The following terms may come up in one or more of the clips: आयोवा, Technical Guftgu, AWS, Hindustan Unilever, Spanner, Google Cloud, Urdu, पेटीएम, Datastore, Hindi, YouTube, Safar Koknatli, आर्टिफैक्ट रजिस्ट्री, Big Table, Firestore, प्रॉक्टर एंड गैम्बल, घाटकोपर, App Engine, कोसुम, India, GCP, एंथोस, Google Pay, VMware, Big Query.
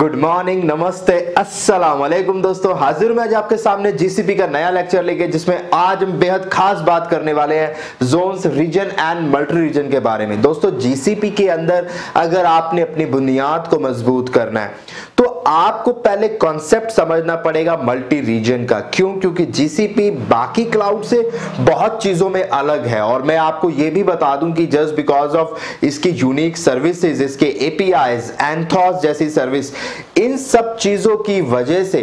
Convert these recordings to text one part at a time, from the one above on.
Good morning, नमस्ते, अस्सलाम वालेकुम दोस्तों। हाजिर मैं आज आपके सामने जीसीपी का नया लेक्चर लेके, जिसमें आज हम बेहद खास बात करने वाले हैं zones, region and multi region के बारे में। दोस्तों जीसीपी के अंदर अगर आपने अपनी बुनियाद को मजबूत करना है तो आपको पहले कॉन्सेप्ट समझना पड़ेगा मल्टी रीजन का। क्यों? क्योंकि जीसीपी बाकी क्लाउड से बहुत चीजों में अलग है। और मैं आपको यह भी बता दूं कि जस्ट बिकॉज ऑफ इसकी यूनिक सर्विसेज, इसके एपीआईज, एंथोस जैसी सर्विस, इन सब चीजों की वजह से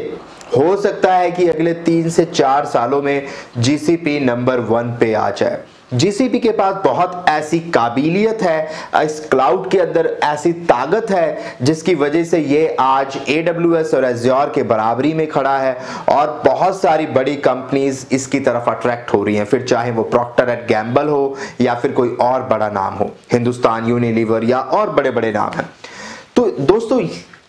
हो सकता है कि अगले 3 से 4 सालों में जीसीपी नंबर 1 पे आ जाए। जीसीपी के पास बहुत ऐसी काबिलियत है, इस क्लाउड के अंदर ऐसी ताकत है जिसकी वजह से ये आज AWS और Azure के बराबरी में खड़ा है और बहुत सारी बड़ी कंपनीज इसकी तरफ अट्रैक्ट हो रही हैं, फिर चाहे वो प्रॉक्टर एंड गैम्बल हो या फिर कोई और बड़ा नाम हो, हिंदुस्तान यूनिलीवर या और बड़े बड़े नाम हैं। तो दोस्तों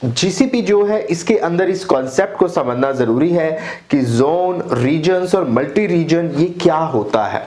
जीसीपी जो है इसके अंदर इस कॉन्सेप्ट को समझना जरूरी है कि जोन, रीजन्स और मल्टी रीजन ये क्या होता है।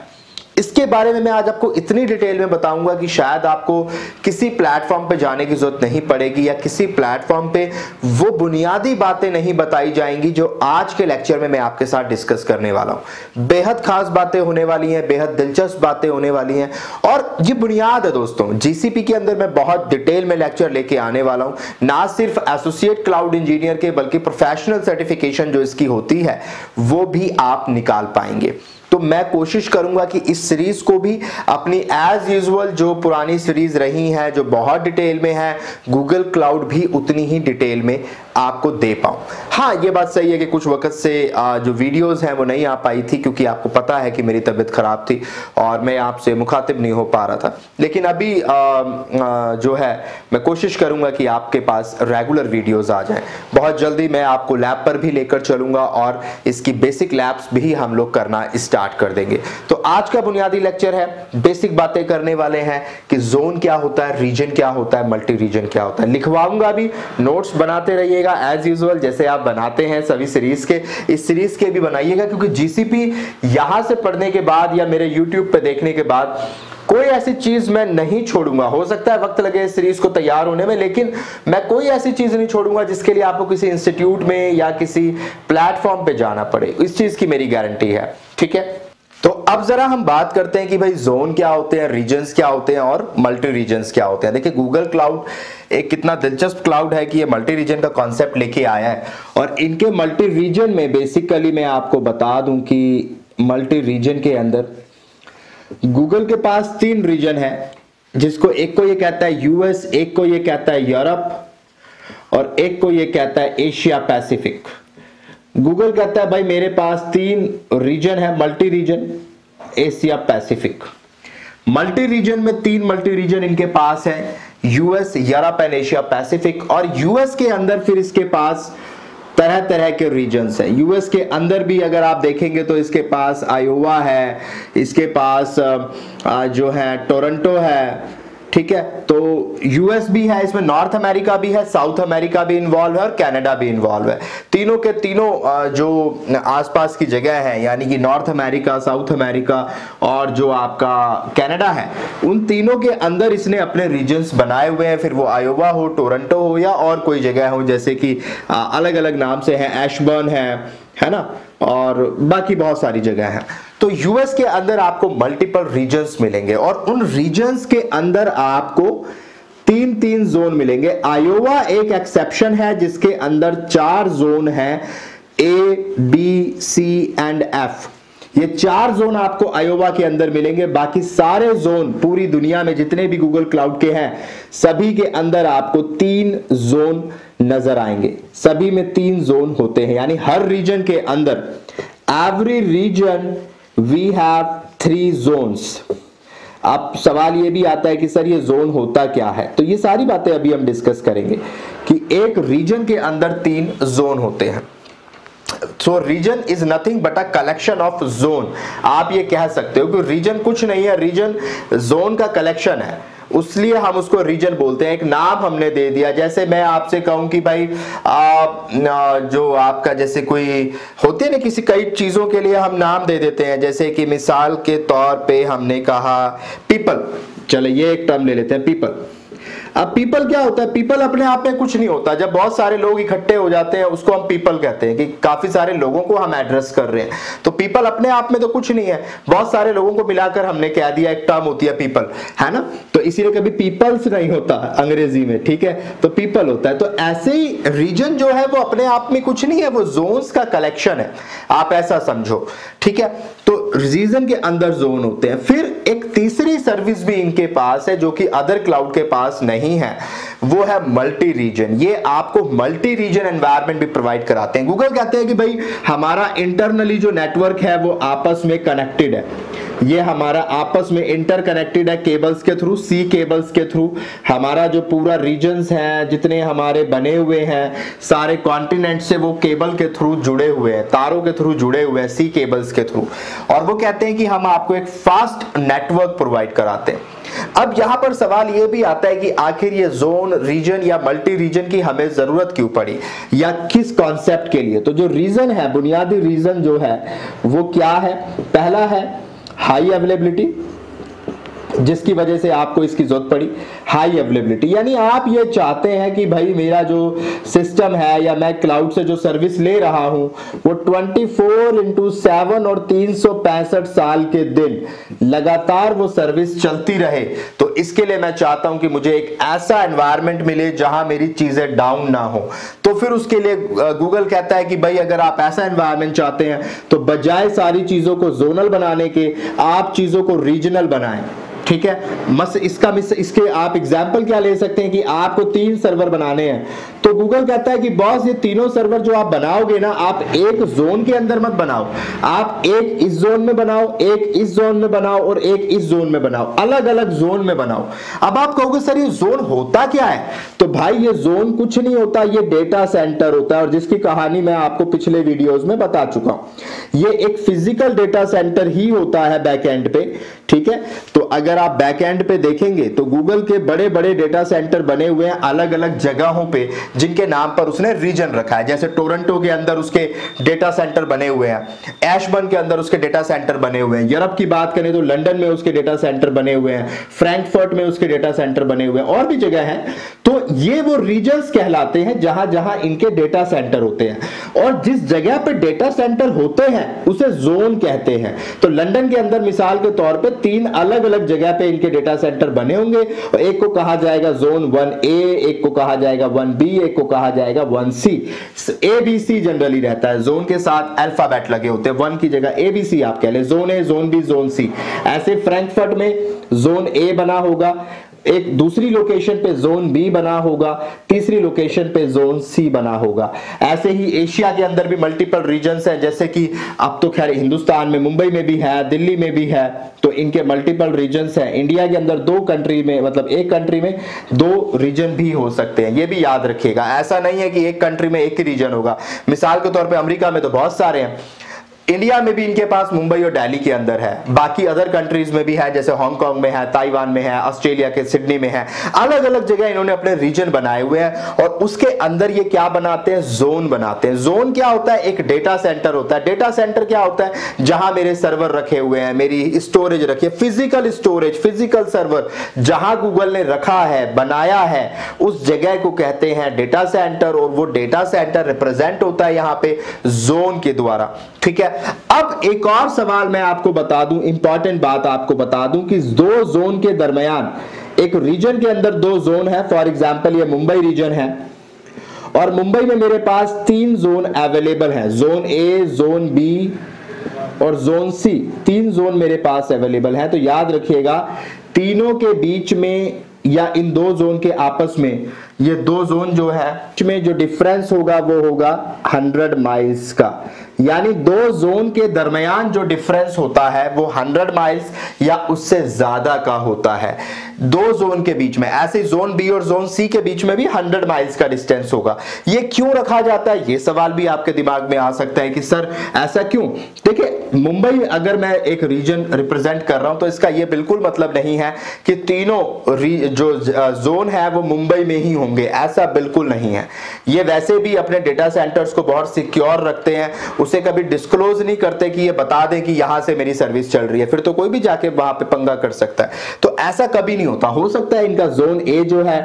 इसके बारे में मैं आज आपको इतनी डिटेल में बताऊंगा कि शायद आपको किसी प्लेटफॉर्म पे जाने की जरूरत नहीं पड़ेगी या किसी प्लेटफॉर्म पे वो बुनियादी बातें नहीं बताई जाएंगी जो आज के लेक्चर में मैं आपके साथ डिस्कस करने वाला हूं। बेहद खास बातें होने वाली हैं, बेहद दिलचस्प बातें होने वाली हैं और ये बुनियाद है दोस्तों। जीसीपी के अंदर मैं बहुत डिटेल में लेक्चर लेके आने वाला हूँ, ना सिर्फ एसोसिएट क्लाउड इंजीनियर के बल्कि प्रोफेशनल सर्टिफिकेशन जो इसकी होती है वो भी आप निकाल पाएंगे। तो मैं कोशिश करूंगा कि इस सीरीज को भी अपनी एज यूजुअल जो पुरानी सीरीज रही है, जो बहुत डिटेल में है, गूगल क्लाउड भी उतनी ही डिटेल में आपको दे पाऊं। हाँ, ये बात सही है कि कुछ वक्त से जो वीडियोस हैं वो नहीं आ पाई थी क्योंकि आपको पता है कि मेरी तबीयत खराब थी और मैं आपसे मुखातिब नहीं हो पा रहा था, लेकिन अभी जो है मैं कोशिश करूंगा कि आपके पास रेगुलर वीडियोज आ जाए। बहुत जल्दी मैं आपको लैब पर भी लेकर चलूंगा और इसकी बेसिक लैब्स भी हम लोग करना स्टार्ट कर देंगे। तो आज का बुनियादी लेक्चर है, बेसिक बातें करने वाले हैं कि जोन क्या होता है, रीजन क्या होता है, मल्टी रीजन क्या होता है। लिखवाऊंगा भी, नोट्स बनाते रहिएगा एज यूजुअल, जैसे आप बनाते हैं सभी सीरीज के, इस सीरीज के भी बनाइएगा क्योंकि जीसीपी यहां से पढ़ने के बाद या मेरे यूट्यूब पर देखने के बाद कोई ऐसी चीज मैं नहीं छोड़ूंगा। हो सकता है वक्त लगे इस सीरीज को तैयार होने में, लेकिन मैं कोई ऐसी चीज नहीं छोड़ूंगा जिसके लिए आपको किसी इंस्टीट्यूट में या किसी प्लेटफॉर्म पे जाना पड़े, इस चीज की मेरी गारंटी है। ठीक है, तो अब जरा हम बात करते हैं कि भाई जोन क्या होते हैं, रीजन्स क्या होते हैं और मल्टी रीजन्स क्या होते हैं। देखिए गूगल क्लाउड एक कितना दिलचस्प क्लाउड है कि ये मल्टी रीजन का कॉन्सेप्ट लेके आया है और इनके मल्टी रीजन में बेसिकली मैं आपको बता दूं कि मल्टी रीजन के अंदर गूगल के पास 3 रीजन है, जिसको एक को ये कहता है यूएस, एक को ये कहता है यूरोप और एक को ये कहता है एशिया पैसिफिक। गूगल कहता है भाई मेरे पास 3 रीजन है, multi region, Asia Pacific. Multi region में 3 मल्टी रीजन इनके पास है, US, Europe and Asia Pacific. और यूएस के अंदर फिर इसके पास तरह तरह के रीजन्स हैं। यूएस के अंदर भी अगर आप देखेंगे तो इसके पास आयोवा है, इसके पास जो है टोरंटो है, ठीक है। तो यूएस भी है, इसमें नॉर्थ अमेरिका भी है, साउथ अमेरिका भी इन्वॉल्व है और कनाडा भी इन्वॉल्व है। तीनों के तीनों जो आसपास की जगह है, यानी कि नॉर्थ अमेरिका, साउथ अमेरिका और जो आपका कनाडा है, उन तीनों के अंदर इसने अपने रीजन्स बनाए हुए हैं। फिर वो आयोवा हो, टोरंटो हो या और कोई जगह हो, जैसे कि अलग अलग नाम से है, एशबर्न है ना, और बाकी बहुत सारी जगह है। तो यूएस के अंदर आपको मल्टीपल रीजन्स मिलेंगे और उन रीजन्स के अंदर आपको 3-3 जोन मिलेंगे। आयोवा एक एक्सेप्शन है जिसके अंदर 4 जोन है, A, B, C and F। ये 4 जोन आपको आयोवा के अंदर मिलेंगे। बाकी सारे जोन पूरी दुनिया में जितने भी गूगल क्लाउड के हैं सभी के अंदर आपको 3 जोन नजर आएंगे। सभी में 3 जोन होते हैं, यानी हर रीजन के अंदर, every region we have 3 zones. अब सवाल ये भी आता है कि सर ये जोन होता क्या है, तो ये सारी बातें अभी हम डिस्कस करेंगे कि एक रीजन के अंदर 3 जोन होते हैं। So region is nothing but a collection of zone। आप ये कह सकते हो कि रीजन कुछ नहीं है, रीजन जोन का कलेक्शन है, उसलिए हम उसको रीजन बोलते हैं। एक नाम हमने दे दिया। जैसे मैं आपसे कहूं कि भाई जो आपका जैसे कोई होते ना, किसी कई चीजों के लिए हम नाम दे देते हैं। जैसे कि मिसाल के तौर पे हमने कहा पीपल, चले ये एक टर्म ले लेते हैं पीपल। अब पीपल क्या होता है, पीपल अपने आप में कुछ नहीं होता, जब बहुत सारे लोग इकट्ठे हो जाते हैं उसको हम पीपल कहते हैं, कि काफी सारे लोगों को हम एड्रेस कर रहे हैं। तो पीपल अपने आप में तो कुछ नहीं है, बहुत सारे लोगों को मिलाकर हमने कह दिया एक टर्म होती है पीपल, है ना। तो इसीलिए कभी पीपल्स नहीं होता अंग्रेजी में, ठीक है, तो पीपल होता है। तो ऐसे ही रीजन जो है वो अपने आप में कुछ नहीं है, वो जोन्स का कलेक्शन है, आप ऐसा समझो, ठीक है। तो रीजन के अंदर जोन होते हैं। फिर एक तीसरी सर्विस भी इनके पास है जो कि अदर क्लाउड के पास नहीं है, वो है मल्टी रीजन। ये आपको मल्टी रीजन एनवायरनमेंट भी प्रोवाइड कराते हैं। गूगल कहते हैं कि भाई हमारा इंटरनली जो नेटवर्क है वो आपस में कनेक्टेड है, ये हमारा आपस में इंटरकनेक्टेड है केबल्स के थ्रू, सी केबल्स के थ्रू। हमारा जो पूरा रीजन्स है जितने हमारे बने हुए हैं सारे कॉन्टिनेंट से वो केबल के थ्रू जुड़े हुए हैं, तारों के थ्रू जुड़े हुए हैं, सी केबल्स के थ्रू। और वो कहते हैं कि हम आपको एक फास्ट नेटवर्क प्रोवाइड कराते हैं। अब यहां पर सवाल यह भी आता है कि आखिर ये जोन रीजन या मल्टी रीजन की हमें जरूरत क्यों पड़ी या किस कॉन्सेप्ट के लिए। तो जो रीजन है, बुनियादी रीजन जो है वो क्या है, पहला है हाई अवेलेबिलिटी, जिसकी वजह से आपको इसकी जरूरत पड़ी। हाई अवेलेबिलिटी यानी आप ये चाहते हैं कि भाई मेरा जो सिस्टम है या मैं क्लाउड से जो सर्विस ले रहा हूं वो 24/7 और 365 साल के दिन लगातार वो सर्विस चलती रहे। तो इसके लिए मैं चाहता हूं कि मुझे एक ऐसा एनवायरनमेंट मिले जहां मेरी चीजें डाउन ना हो। तो फिर उसके लिए गूगल कहता है कि भाई अगर आप ऐसा एनवायरनमेंट चाहते हैं तो बजाय सारी चीजों को जोनल बनाने के आप चीजों को रीजनल बनाएं, ठीक है। इसके आप एग्जाम्पल क्या ले सकते हैं कि आपको 3 सर्वर बनाने हैं तो गूगल कहता है कि बॉस ये तीनों सर्वर जो आप बनाओगे ना, आप एक जोन के अंदर मत बनाओ, आप एक इस जोन में बनाओ, एक इस जोन में बनाओ और एक इस जोन में बनाओ, अलग अलग जोन में बनाओ। अब आप कहोगे सर ये जोन होता क्या है, तो भाई ये जोन कुछ नहीं होता, ये डेटा सेंटर होता है, और जिसकी कहानी मैं आपको पिछले वीडियोज में बता चुका हूं। ये एक फिजिकल डेटा सेंटर ही होता है बैकएंड पे, ठीक है। तो अगर आप बैकएंड पे देखेंगे तो गूगल के बड़े बड़े डेटा सेंटर बने हुए हैं अलग अलग जगहों पे, जिनके नाम पर उसने रीजन रखा है। जैसे टोरंटो के अंदर उसके डेटा सेंटर बने हुए हैं, एशबर्न के अंदर उसके डेटा सेंटर बने हुए हैं, यूरोप की बात करें तो लंदन में उसके डेटा सेंटर बने हुए हैं, फ्रैंकफर्ट में उसके डेटा सेंटर बने हुए हैं, और भी जगह है। तो ये वो रीजन्स कहलाते हैं जहां जहां इनके डेटा सेंटर होते हैं, और जिस जगह पर डेटा सेंटर होते हैं उसे जोन कहते हैं। तो लंदन के अंदर मिसाल के तौर पर 3 अलग अलग जगह पे इनके डेटा सेंटर बने होंगे, और एक को कहा जाएगा जोन 1A, एक को कहा जाएगा 1B, एक को कहा जाएगा 1C। ABC जनरली रहता है, जोन के साथ अल्फाबेट लगे होते हैं, 1 की जगह ABC आप कह ले, zone A, zone B, zone C। ऐसे फ्रैंकफर्ट में जोन A बना होगा, एक दूसरी लोकेशन पे जोन बी बना होगा, तीसरी लोकेशन पे जोन सी बना होगा। ऐसे ही एशिया के अंदर भी मल्टीपल रीजन्स हैं, जैसे कि अब तो खैर हिंदुस्तान में मुंबई में भी है, दिल्ली में भी है, तो इनके मल्टीपल रीजन्स हैं। इंडिया के अंदर 2 कंट्री में, मतलब एक कंट्री में 2 रीजन भी हो सकते हैं, ये भी याद रखिएगा। ऐसा नहीं है कि एक कंट्री में एक ही रीजन होगा, मिसाल के तौर पर अमेरिका में तो बहुत सारे हैं, इंडिया में भी इनके पास मुंबई और दिल्ली के अंदर है, बाकी अदर कंट्रीज में भी है, जैसे हांगकांग में है, ताइवान में है, ऑस्ट्रेलिया के सिडनी में है, अलग अलग जगह इन्होंने अपने रीजन बनाए हुए हैं। और उसके अंदर ये क्या बनाते हैं, जोन बनाते हैं। जोन क्या होता है, एक डेटा सेंटर होता है। डेटा सेंटर क्या होता है, जहां मेरे सर्वर रखे हुए हैं, मेरी स्टोरेज रखी है, फिजिकल स्टोरेज, फिजिकल सर्वर जहां गूगल ने रखा है, बनाया है, उस जगह को कहते हैं डेटा सेंटर, और वो डेटा सेंटर रिप्रेजेंट होता है यहाँ पे जोन के द्वारा, ठीक है। अब एक और सवाल मैं आपको बता दूं, इंपॉर्टेंट बात आपको बता दूं कि 2 जोन के दरमियान, एक रीजन के अंदर 2 जोन है, फॉर एग्जांपल ये मुंबई रीजन है और मुंबई में मेरे पास 3 जोन अवेलेबल हैं, जोन ए, जोन बी और जोन सी, 3 जोन मेरे पास अवेलेबल हैं। तो याद रखिएगा तीनों के बीच में या इन 2 जोन के आपस में, ये 2 जोन जो है में जो डिफरेंस होगा वो होगा 100 माइल्स का, यानी 2 जोन के दरमियान जो डिफरेंस होता है वो 100 माइल्स या उससे ज्यादा का होता है 2 जोन के बीच में। ऐसे जोन बी और जोन सी के बीच में भी 100 माइल्स का डिस्टेंस होगा। ये क्यों रखा जाता है, ये सवाल भी आपके दिमाग में आ सकता है कि सर ऐसा क्यों। देखिए मुंबई अगर मैं एक रीजन रिप्रेजेंट कर रहा हूं तो इसका ये बिल्कुल मतलब नहीं है कि तीनों जो जोन है वो मुंबई में ही होंगे, ऐसा बिल्कुल नहीं है। ये वैसे भी अपने डेटा सेंटर्स को बहुत सिक्योर रखते हैं, उससे कभी डिस्क्लोज नहीं करते कि ये बता दें कि यहाँ से मेरी सर्विस चल रही है, फिर तो कोई भी जाके वहां पे पंगा कर सकता है। तो ऐसा कभी नहीं होता। हो सकता है इनका जोन ए जो है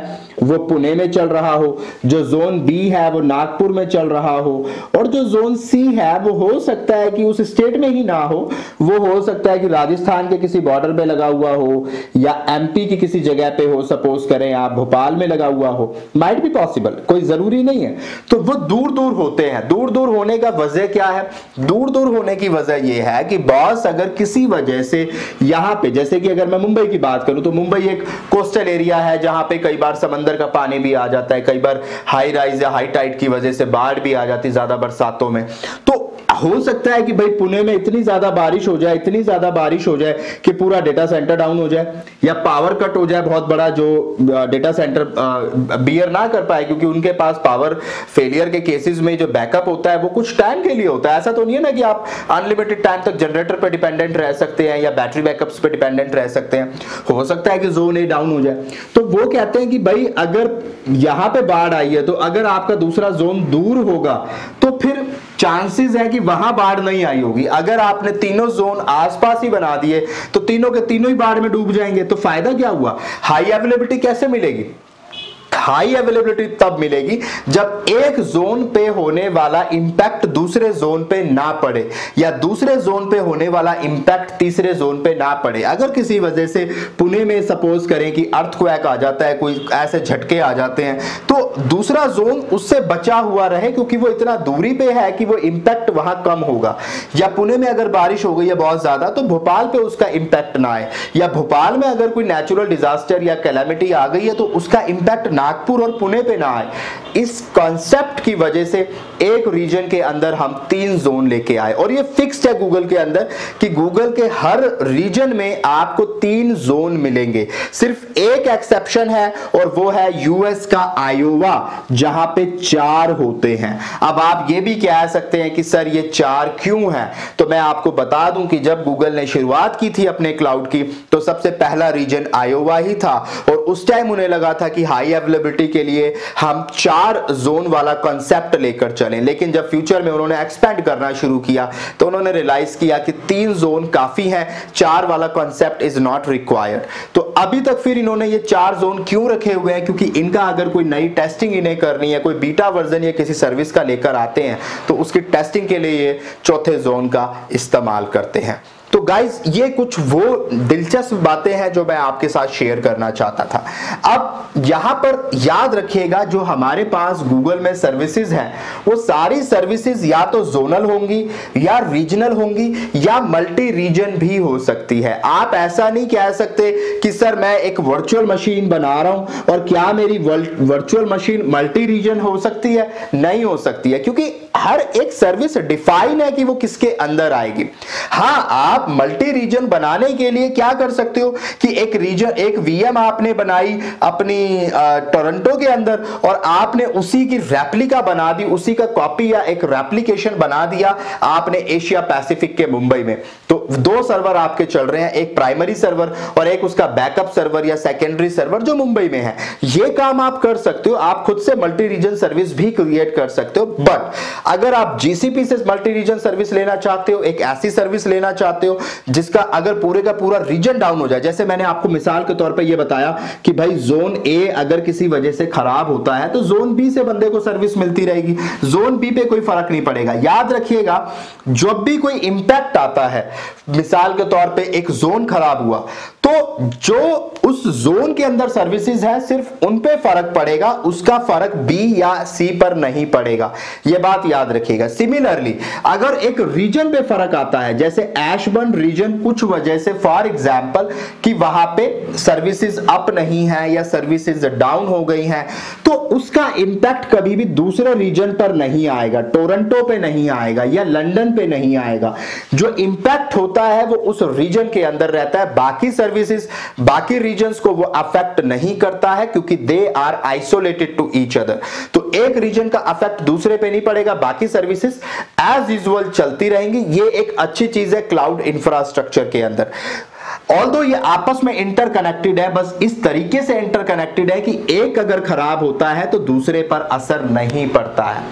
वो पुणे में चल रहा हो, जो जोन बी है वो नागपुर में चल रहा हो, और जो जोन सी है वो हो सकता है कि उस स्टेट में ही ना हो, वो हो सकता है कि राजस्थान के किसी बॉर्डर पे लगा हुआ हो या एमपी की किसी जगह पे हो, सपोज करें आप भोपाल में लगा हुआ हो, माइट बी पॉसिबल, कोई जरूरी नहीं है। तो वो दूर दूर होते हैं। दूर दूर होने का वजह क्या है? दूर दूर होने की वजह यह है कि बॉस अगर किसी वजह से यहाँ पे, जैसे कि अगर मैं मुंबई की बात करूं तो मुंबई एक कोस्टल एरिया है जहां पे कई बार समंदर का पानी भी आ जाता है, कई बार हाई राइज या हाई टाइड की वजह से बाढ़ भी आ जाती है ज्यादा बरसातों में। तो हो सकता है कि भाई पुणे में इतनी ज्यादा बारिश हो जाए, इतनी ज्यादा बारिश हो जाए कि पूरा डेटा सेंटर डाउन हो जाए या पावर कट हो जाए बहुत बड़ा, जो डेटा सेंटर बियर ना कर पाए, क्योंकि उनके पास पावर फेलियर के केसेस में जो बैकअप होता है वो कुछ टाइम के लिए होता है। ऐसा तो नहीं है ना कि आप अनलिमिटेड टाइम तक जनरेटर पर डिपेंडेंट रह सकते हैं या बैटरी बैकअप्स पर डिपेंडेंट रह सकते हैं। हो सकता है कि जोन ए डाउन हो जाए। तो वो कहते हैं कि भाई अगर यहाँ पे बाढ़ आई है तो अगर आपका दूसरा जोन दूर होगा तो फिर चांसेस है कि वहां बाढ़ नहीं आई होगी। अगर आपने तीनों जोन आसपास ही बना दिए तो तीनों के तीनों ही बाढ़ में डूब जाएंगे। तो फायदा क्या हुआ? हाई अवेलेबिलिटी कैसे मिलेगी? हाई अवेलेबिलिटी तब मिलेगी जब एक जोन पे होने वाला इंपैक्ट दूसरे जोन पे ना पड़े या दूसरे जोन पे होने वाला इंपैक्ट तीसरे जोन पे ना पड़े। अगर किसी वजह से पुणे में सपोज करें कि अर्थक्वेक आ जाता है, कोई ऐसे झटके आ जाते हैं, तो दूसरा जोन उससे बचा हुआ रहे क्योंकि वो इतना दूरी पे है कि वो इंपैक्ट वहां कम होगा। या पुणे में अगर बारिश हो गई है बहुत ज्यादा तो भोपाल पे उसका इंपैक्ट ना आए, या भोपाल में अगर कोई नेचुरल डिजास्टर या कैलामिटी आ गई है तो उसका इंपैक्ट नागपुर और पुणे पे ना आए। इस कॉन्सेप्ट की वजह से एक रीजन के अंदर हम तीन जोन लेके आए, और ये फिक्स्ड है गूगल के अंदर कि गूगल के हर रीजन में आपको तीन जोन मिलेंगे। सिर्फ एक एक्सेप्शन है और वो है यूएस का आयोवा, जहां पे चार होते हैं। अब आप ये भी कह सकते हैं कि सर ये चार क्यों है? तो मैं आपको बता दूं कि जब गूगल ने शुरुआत की थी अपने क्लाउड की तो सबसे पहला रीजन आयोवा ही था, और उस टाइम उन्हें लगा था कि हाई अवेलेबिलिटी के लिए हम चार जोन वाला कॉन्सेप्ट लेकर चलें। लेकिन जब फ्यूचर में उन्होंने एक्सपेंड करना शुरू किया तो उन्होंने रियलाइज किया कि तीन जोन काफी हैं, चार वाला कॉन्सेप्ट इज नॉट रिक्वायर्ड। तो अभी तक फिर इन्होंने ये चार जोन क्यों रखे हुए हैं? क्योंकि इनका अगर कोई नई टेस्टिंग इन्हें करनी है, कोई बीटा वर्जन या किसी सर्विस का लेकर आते हैं, तो उसकी टेस्टिंग के लिए ये चौथे जोन का इस्तेमाल करते हैं। तो गाइज ये कुछ वो दिलचस्प बातें हैं जो मैं आपके साथ शेयर करना चाहता था। अब यहाँ पर याद रखिएगा जो हमारे पास गूगल में सर्विसेज हैं वो सारी सर्विसेज या तो जोनल होंगी या रीजनल होंगी या मल्टी रीजन भी हो सकती है। आप ऐसा नहीं कह सकते कि सर मैं एक वर्चुअल मशीन बना रहा हूँ और क्या मेरी वर्चुअल मशीन मल्टी रीजन हो सकती है? नहीं हो सकती है, क्योंकि हर एक सर्विस डिफाइन है कि वो किसके अंदर आएगी। हाँ, आप मल्टी रीजन बनाने के लिए क्या कर सकते हो कि एक रीजन, एक वीएम आपने बनाई अपनी टोरंटो के अंदर और आपने उसी की रेप्लिका बना दी, उसी का कॉपी या एक रेप्लिकेशन बना दिया आपने एशिया पैसिफिक के मुंबई में। तो दो सर्वर आपके चल रहे हैं, एक प्राइमरी सर्वर और एक उसका बैकअप सर्वर या सेकेंडरी सर्वर जो मुंबई में है। यह काम आप कर सकते हो, आप खुद से मल्टी रीजन सर्विस भी क्रिएट कर सकते हो। बट अगर आप जीसीपी से मल्टी रीजन सर्विस लेना चाहते हो, एक ऐसी सर्विस लेना चाहते हो जिसका अगर पूरे का पूरा रीजन डाउन हो जाए, जैसे मैंने आपको मिसाल के तौर पे ये बताया कि भाई जोन ए अगर किसी वजह से खराब होता है तो जोन बी से बंदे को सर्विस मिलती रहेगी, जोन बी पे कोई फर्क नहीं पड़ेगा। याद रखिएगा जब भी कोई इंपैक्ट आता है, मिसाल के तौर पे एक जोन खराब हुआ तो जो उस जोन के अंदर सर्विसेज है सिर्फ उन पे फर्क पड़ेगा, उसका फर्क बी या सी पर नहीं पड़ेगा। यह बात याद रखिएगा। सिमिलरली अगर एक रीजन पे फर्क आता है, जैसे ऐशबर्न रीजन कुछ वजह से फॉर एग्जांपल कि वहां पे सर्विसेज अप नहीं है या सर्विसेज डाउन हो गई हैं, तो उसका इंपैक्ट कभी भी दूसरे रीजन पर नहीं आएगा, टोरंटो पे नहीं आएगा या लंदन पे नहीं आएगा। जो इंपैक्ट होता है वो उस रीजन के अंदर रहता है, बाकी सर्विसेज बाकी रीजन्स को वो अफेक्ट नहीं करता है क्योंकि they are isolated to each other. तो एक रीजन का अफेक्ट दूसरे पे नहीं पड़ेगा, बाकी सर्विसेज एज यूजुअल चलती रहेंगी। ये एक अच्छी चीज है क्लाउड इंफ्रास्ट्रक्चर के अंदर। ऑल्दो ये आपस में इंटरकनेक्टेड है, बस इस तरीके से इंटरकनेक्टेड है कि एक अगर खराब होता है तो दूसरे पर असर नहीं पड़ता है,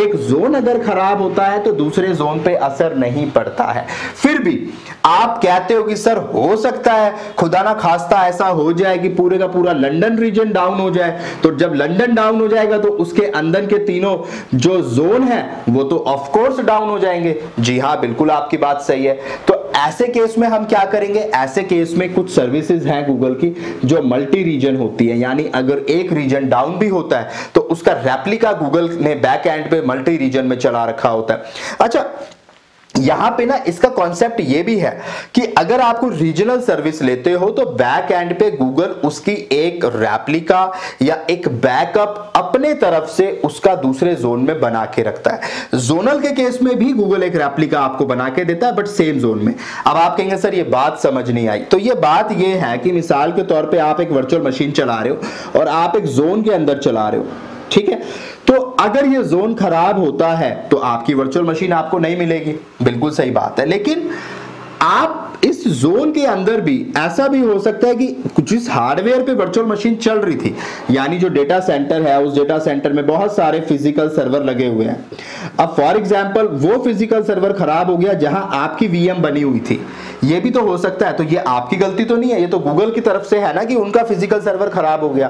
एक जोन अगर खराब होता है तो दूसरे जोन पे असर नहीं पड़ता है। फिर भी आप कहते हो कि सर हो सकता है खुदा ना खास्ता ऐसा हो जाए कि पूरे का पूरा लंदन रीजन डाउन हो जाए, तो जब लंदन डाउन हो जाएगा तो उसके अंदर के तीनों जो जोन है वो तो ऑफकोर्स डाउन हो जाएंगे। जी हाँ, बिल्कुल आपकी बात सही है। तो ऐसे केस में हम क्या करेंगे, ऐसे केस में कुछ सर्विसेज हैं गूगल की जो मल्टी रीजन होती है, यानी अगर एक रीजन डाउन भी होता है तो उसका रेप्लिका गूगल ने बैक एंड पे मल्टी रीजन में चला रखा होता है। अच्छा, यहाँ पे ना इसका कॉन्सेप्ट ये भी है कि अगर आपको रीजनल सर्विस लेते हो तो बैक एंड पे गूगल उसकी एक रेप्लिका या एक बैकअप अपने तरफ से उसका दूसरे जोन में बना के रखता है। जोनल के केस में भी गूगल एक रेप्लिका आपको बना के देता है बट सेम जोन में। अब आप कहेंगे सर ये बात समझ नहीं आई, तो ये बात ये है कि मिसाल के तौर पर आप एक वर्चुअल मशीन चला रहे हो और आप एक जोन के अंदर चला रहे हो, ठीक है, तो अगर ये जोन खराब होता है तो आपकी वर्चुअल मशीन आपको नहीं मिलेगी, बिल्कुल सही बात है। लेकिन आप इस जोन के अंदर भी ऐसा भी हो सकता है कि जिस हार्डवेयर पे वर्चुअल मशीन चल रही थी, यानी जो डेटा सेंटर है उस डेटा सेंटर में बहुत सारे फिजिकल सर्वर लगे हुए हैं। अब फॉर एग्जांपल वो फिजिकल सर्वर खराब हो गया जहां आपकी वीएम बनी हुई थी, ये भी तो हो सकता है। तो ये आपकी गलती तो नहीं है, ये तो गूगल की तरफ से है ना कि उनका फिजिकल सर्वर खराब हो गया।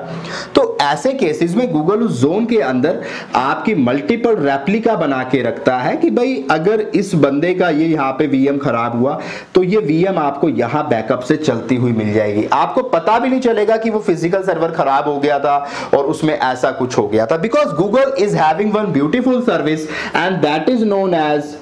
तो ऐसे केसेस में गूगल उस जोन के अंदर आपकी मल्टीपल रेप्लिका बना के रखता है कि भाई अगर इस बंदे का ये यहाँ पे वीएम खराब हुआ तो ये वीएम आपको यहाँ बैकअप से चलती हुई मिल जाएगी, आपको पता भी नहीं चलेगा कि वो फिजिकल सर्वर खराब हो गया था और उसमें ऐसा कुछ हो गया था। Because Google is having one beautiful service and that is known as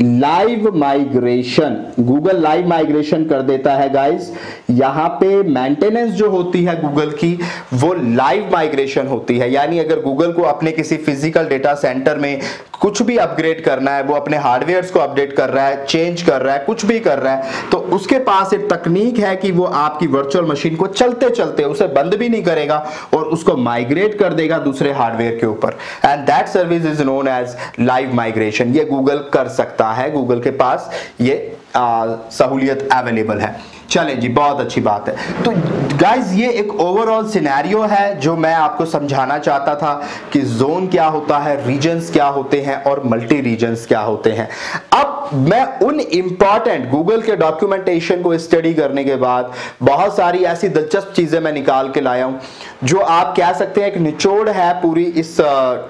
live migration. Google live migration कर देता है गाइस, यहाँ पे मेंटेनेंस जो होती है गूगल की वो लाइव माइग्रेशन होती है, यानी अगर गूगल को अपने किसी फिजिकल डेटा सेंटर में कुछ भी अपग्रेड करना है, वो अपने हार्डवेयर्स को अपडेट कर रहा है, चेंज कर रहा है, कुछ भी कर रहा है, तो उसके पास एक तकनीक है कि वो आपकी वर्चुअल मशीन को चलते चलते उसे बंद भी नहीं करेगा और उसको माइग्रेट कर देगा दूसरे हार्डवेयर के ऊपर, and that service is known as live migration. ये गूगल कर सकता है, गूगल के पास ये सहूलियत अवेलेबल है। चले जी, बहुत अच्छी बात है। तो गाइज ये एक ओवरऑल सिनेरियो है जो मैं आपको समझाना चाहता था कि जोन क्या होता है, रीजन्स क्या होते हैं और मल्टी रीजन्स क्या होते हैं। अब मैं उन इम्पॉर्टेंट गूगल के डॉक्यूमेंटेशन को स्टडी करने के बाद बहुत सारी ऐसी दिलचस्प चीज़ें मैं निकाल के लाया हूँ जो आप कह सकते हैं एक निचोड़ है पूरी इस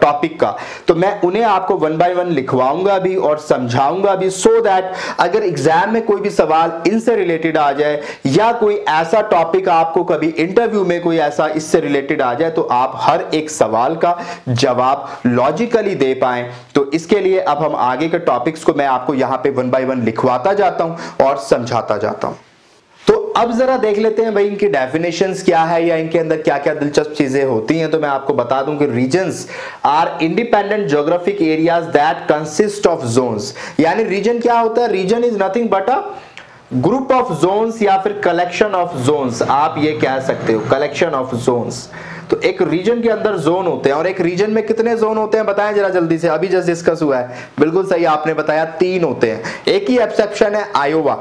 टॉपिक का, तो मैं उन्हें आपको वन बाय वन लिखवाऊंगा भी और समझाऊंगा भी, सो दैट अगर एग्जाम में कोई भी सवाल इनसे रिलेटेड आ जाए या कोई ऐसा टॉपिक आपको कभी इंटरव्यू में कोई ऐसा इससे रिलेटेड आ जाए तो आप हर एक सवाल का जवाब लॉजिकली दे पाएं। तो इसके लिए अब हम आगे के टॉपिक्स को मैं आपको यहां पे वन बाय वन लिखवाता जाता हूं और समझाता जाता हूं। तो अब जरा देख लेते हैं भाई इनकी डेफिनेशंस क्या है या इनके अंदर क्या क्या दिलचस्प चीजें होती हैं। तो मैं आपको बता दूं कि regions are independent geographic areas that consist of zones, यानी रीजन क्या होता है, region is nothing but a group of zones या फिर कलेक्शन ऑफ जोन्स, आप ये कह सकते हो कलेक्शन ऑफ जोन्स। तो एक रीजन के अंदर जोन होते हैं, और एक रीजन में कितने जोन होते हैं बताएं जरा जल्दी से, अभी जस्ट डिस्कस हुआ है। बिल्कुल सही आपने बताया, 3 होते हैं, एक ही एक्सेप्शन है आयोवा।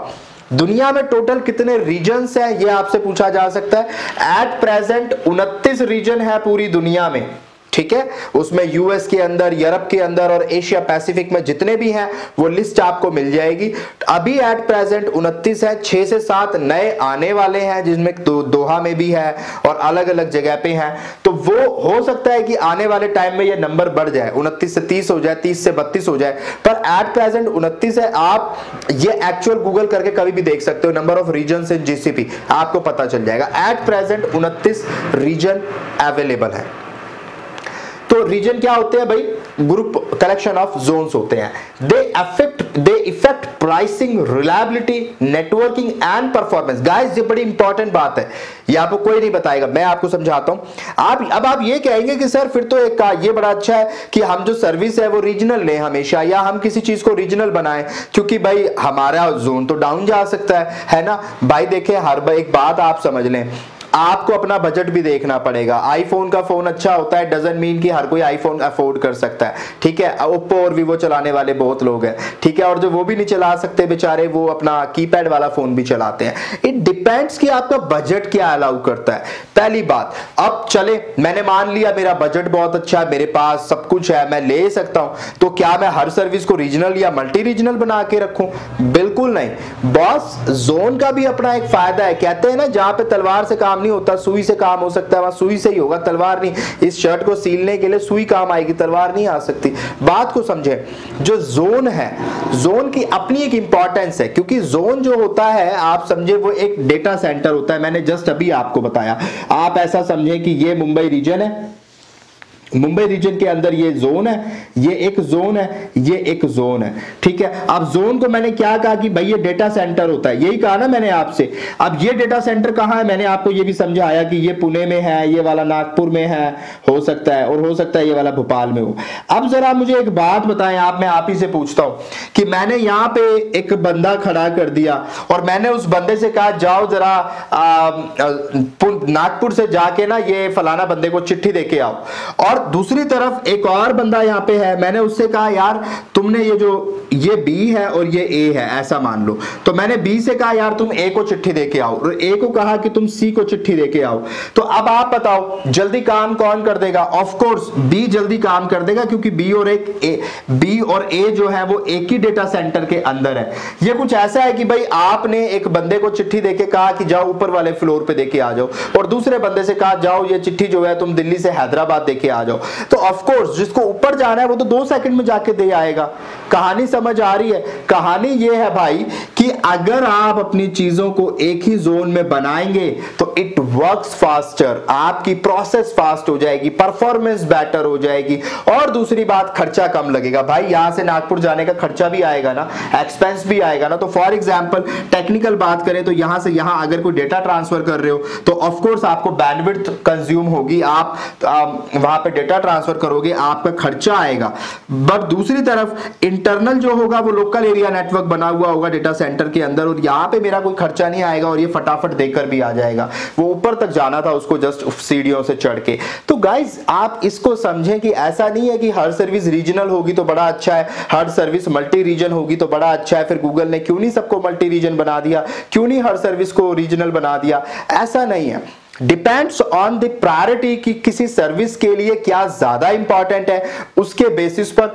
दुनिया में टोटल कितने रीजन्स हैं ये आपसे पूछा जा सकता है। एट प्रेजेंट 29 रीजन है पूरी दुनिया में, ठीक है, उसमें यूएस के अंदर, यूरोप के अंदर और एशिया पैसिफिक में जितने भी हैं वो लिस्ट आपको मिल जाएगी। अभी एट प्रेजेंट 29 है, 6 से 7 नए आने वाले हैं जिसमें दोहा में भी है और अलग अलग जगह पे हैं, तो वो हो सकता है कि आने वाले टाइम में ये नंबर बढ़ जाए, 29 से 30 हो जाए, 30 से 32 हो जाए, पर एट प्रेजेंट 29 है। आप ये एक्चुअल गूगल करके कभी भी देख सकते हो, number of region in GCP, आपको पता चल जाएगा। एट प्रेजेंट 29 रीजन अवेलेबल है। तो रीजन क्या होते हैं भाई, ग्रुप कलेक्शन ऑफ जोन्स होते हैं। They effect pricing, reliability, networking and performance. Guys ये बड़ी इंपॉर्टेंट बात है, ये आपको कोई नहीं बताएगा, मैं आपको समझाता हूं। अब आप ये कहेंगे कि सर फिर तो एक ये बड़ा अच्छा है कि हम जो सर्विस है वो रीजनल लें हमेशा, या हम किसी चीज को रीजनल बनाएं क्योंकि भाई हमारा जोन तो डाउन जा सकता है ना। भाई देखें, हर एक बात आप समझ लें, आपको अपना बजट भी देखना पड़ेगा। आईफोन का फोन अच्छा होता है, डजंट मीन कि हर कोई आईफोन अफोर्ड कर सकता है, ठीक है। ओप्पो और वीवो चलाने वाले बहुत लोग हैं, ठीक है, और जो वो भी नहीं चला सकते बेचारे वो अपना कीपैड वाला फोन भी चलाते हैं। इट डिपेंड्स कि आपका बजट क्या अलाउ करता है, पहली बात। अब चले मैंने मान लिया मेरा बजट बहुत अच्छा है, मेरे पास सब कुछ है, मैं ले सकता हूं, तो क्या मैं हर सर्विस को रीजनल या मल्टी रीजनल बना के रखूं? बिल्कुल नहीं बॉस। जोन का भी अपना एक फायदा है, कहते हैं ना जहां पे तलवार से काम नहीं होता सुई से काम हो सकता है, वहां सुई से ही होगा, तलवार नहीं। इस शर्ट को सीलने के लिए सुई काम आएगी, तलवार नहीं आ सकती। बात को समझे, जो जोन है जोन की अपनी एक इंपॉर्टेंस है, क्योंकि जोन जो होता है आप समझे वो एक डेटा सेंटर होता है। मैंने जस्ट अभी आपको बताया, आप ऐसा समझे कि ये मुंबई रीजन है, मुंबई रीजन के अंदर ये जोन है, ये एक जोन है, ये एक जोन है, ठीक है। अब जोन को मैंने क्या कहा कि भाई ये डेटा सेंटर होता है, यही कहा ना मैंने आपसे। अब ये डेटा सेंटर कहाँ है? मैंने आपको ये भी समझाया कि ये पुणे में है, ये वाला नागपुर में है, हो सकता है, और हो सकता है ये वाला भोपाल में हो। अब जरा मुझे एक बात बताएं आप, मैं आप ही से पूछता हूँ कि मैंने यहाँ पे एक बंदा खड़ा कर दिया और मैंने उस बंदे से कहा जाओ जरा नागपुर से जाके ना ये फलाना बंदे को चिट्ठी देके आओ, और दूसरी तरफ एक और बंदा यहाँ पे है, मैंने उससे कहा यार तुमने ये जो ये बी है और ये ए है ऐसा मान लो, तो मैंने बी से कहा यार तुम ए को चिट्ठी देके आओ और ए को कहा कि तुम सी को चिट्ठी देके आओ। तो अब आप बताओ जल्दी काम कौन कर देगा? ऑफ कोर्स बी जल्दी काम कर देगा, क्योंकि बी और ए जो है वो एक ही डेटा सेंटर के अंदर है। ये कुछ ऐसा है कि भाई आपने एक बंदे को चिट्ठी देके कहा कि जाओ ऊपर वाले फ्लोर पे देके आ जाओ, और दूसरे बंदे से कहा जाओ ये चिट्ठी जो है तुम दिल्ली से हैदराबाद देके आ जाओ। तो ऑफ कोर्स जिसको ऊपर जाना है वो तो 2 सेकंड में जाके दे आएगा। कहानी समझ आ रही है? कहानी ये है भाई कि अगर आप अपनी चीजों को एक ही जोन में बनाएंगे तो इट वर्क्स फास्टर, आपकी प्रोसेस फास्ट हो जाएगी, परफॉर्मेंस बेटर हो जाएगी, और दूसरी बात खर्चा कम लगेगा। भाई यहां से नागपुर जाने का खर्चा भी आएगा ना, एक्सपेंस भी आएगा ना। तो फॉर एग्जाम्पल टेक्निकल बात करें तो यहां से यहां अगर कोई डेटा ट्रांसफर कर रहे हो तो ऑफकोर्स आपको बैंडविड्थ कंज्यूम होगी, आप वहां पर डेटा ट्रांसफर करोगे, आपका खर्चा आएगा। बट दूसरी तरफ इंटरनल जो होगा वो लोकल एरिया नेटवर्क बना हुआ होगा डेटा सेंटर के अंदर, और यहाँ पे मेरा कोई खर्चा नहीं आएगा और ये फटाफट देकर भी आ जाएगा, वो ऊपर तक जाना था उसको जस्ट सीढ़ियों से चढ़ के। तो गाइज आप इसको समझें कि ऐसा नहीं है कि हर सर्विस रीजनल होगी तो बड़ा अच्छा है, हर सर्विस मल्टी रीजन होगी तो बड़ा अच्छा है। फिर गूगल ने क्यों नहीं सबको मल्टी रीजन बना दिया, क्यों नहीं हर सर्विस को रीजनल बना दिया? ऐसा नहीं है, डिपेंड्स ऑन द प्रायोरिटी कि किसी सर्विस के लिए क्या ज्यादा इंपॉर्टेंट है उसके बेसिस पर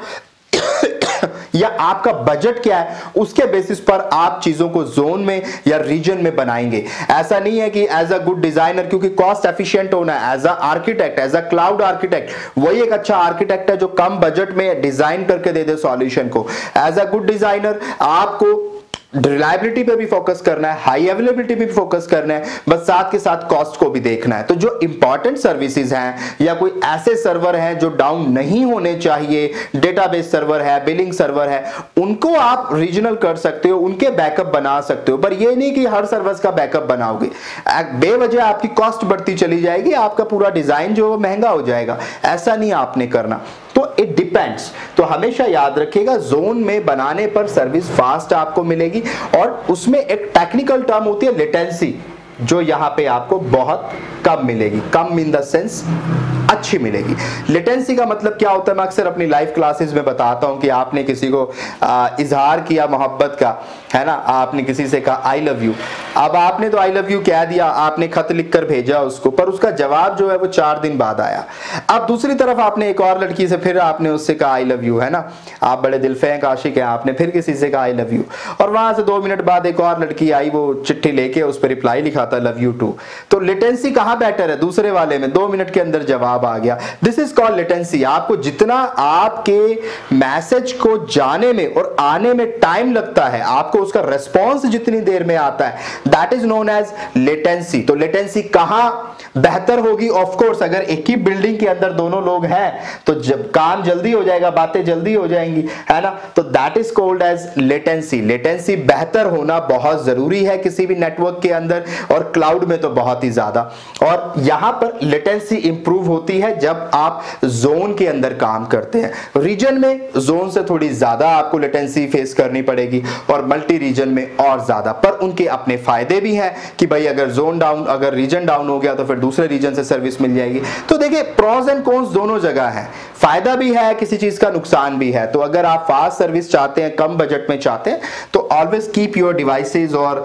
या आपका बजट क्या है उसके बेसिस पर आप चीजों को जोन में या रीजन में बनाएंगे। ऐसा नहीं है कि एज अ गुड डिजाइनर, क्योंकि कॉस्ट एफिशिएंट होना है, as a architect, as a cloud architect, वही एक अच्छा आर्किटेक्ट है जो कम बजट में डिजाइन करके दे दे सॉल्यूशन को। एज अ गुड डिजाइनर आपको रिलायबिलिटी पे भी फोकस करना है, हाई अवेलेबिलिटी पे भी फोकस करना है, बस साथ के साथ कॉस्ट को भी देखना है। तो जो इंपॉर्टेंट सर्विसेज हैं या कोई ऐसे सर्वर हैं जो डाउन नहीं होने चाहिए, डेटाबेस सर्वर है, बिलिंग सर्वर है, उनको आप रीजनल कर सकते हो, उनके बैकअप बना सकते हो, पर ये नहीं कि हर सर्विस का बैकअप बनाओगे, बेवजह आपकी कॉस्ट बढ़ती चली जाएगी, आपका पूरा डिजाइन जो महंगा हो जाएगा। ऐसा नहीं आपने करना। तो इट डिपेंड्स। तो हमेशा याद रखिएगा जोन में बनाने पर सर्विस फास्ट आपको मिलेगी, और उसमें एक टेक्निकल टर्म होती है लेटेंसी, जो यहाँ पे आपको बहुत कम मिलेगी, कम इन द सेंस अच्छी मिलेगी। लेटेंसी का मतलब क्या होता है मैं अक्सर अपनी लाइव क्लासेस में बताता हूँ कि आपने किसी को इजहार किया मोहब्बत का, है ना, आपने किसी से कहा आई लव यू, अब आपने तो आई लव यू कह दिया, आपने खत लिखकर भेजा उसको, पर उसका जवाब जो है वो 4 दिन बाद आया। अब दूसरी तरफ आपने एक और लड़की से फिर आपने उससे कहा आई लव यू, है ना, आप बड़े दिलफे हैं, आशिक हैं, आपने फिर किसी से कहा आई लव यू, और वहां से 2 मिनट बाद एक और लड़की आई, वो चिट्ठी लेके उस पर रिप्लाई लिखा था लव यू टू। तो लेटेंसी कहाँ बेटर है? दूसरे वाले में 2 मिनट के अंदर जवाब आ गया। This is called latency. आपको जितना आपके मैसेज को जाने में और आने में टाइम लगता है, आपको उसका रिस्पांस जितनी देर में आता है, that is known as latency. तो लेटेंसी कहां बेहतर होगी? ऑफ कोर्स अगर एक ही बिल्डिंग के अंदर दोनों लोग हैं तो जब काम जल्दी हो जाएगा, बातें जल्दी हो जाएंगी, है ना, तो that is called as latency. Latency बेहतर होना बहुत जरूरी है किसी भी नेटवर्क के अंदर, और क्लाउड में तो बहुत ही ज्यादा। और यहां पर लेटेंसी इंप्रूव होती है जब आप जोन के अंदर काम करते हैं। रीजन में जोन से थोड़ी ज्यादा आपको लेटेंसी फेस करनी पड़ेगी और मल्टी रीजन में और ज्यादा, पर उनके अपने फायदे भी हैं कि भाई अगर जोन डाउन, अगर रीजन डाउन हो गया तो फिर दूसरे रीजन से सर्विस मिल जाएगी। तो देखिए प्रोज एंड कॉन्स दोनों जगह है, फायदा भी है किसी चीज का, नुकसान भी है। तो अगर आप फास्ट सर्विस चाहते हैं, कम बजट में चाहते हैं, तो ऑलवेज कीप योर डिवाइसेज और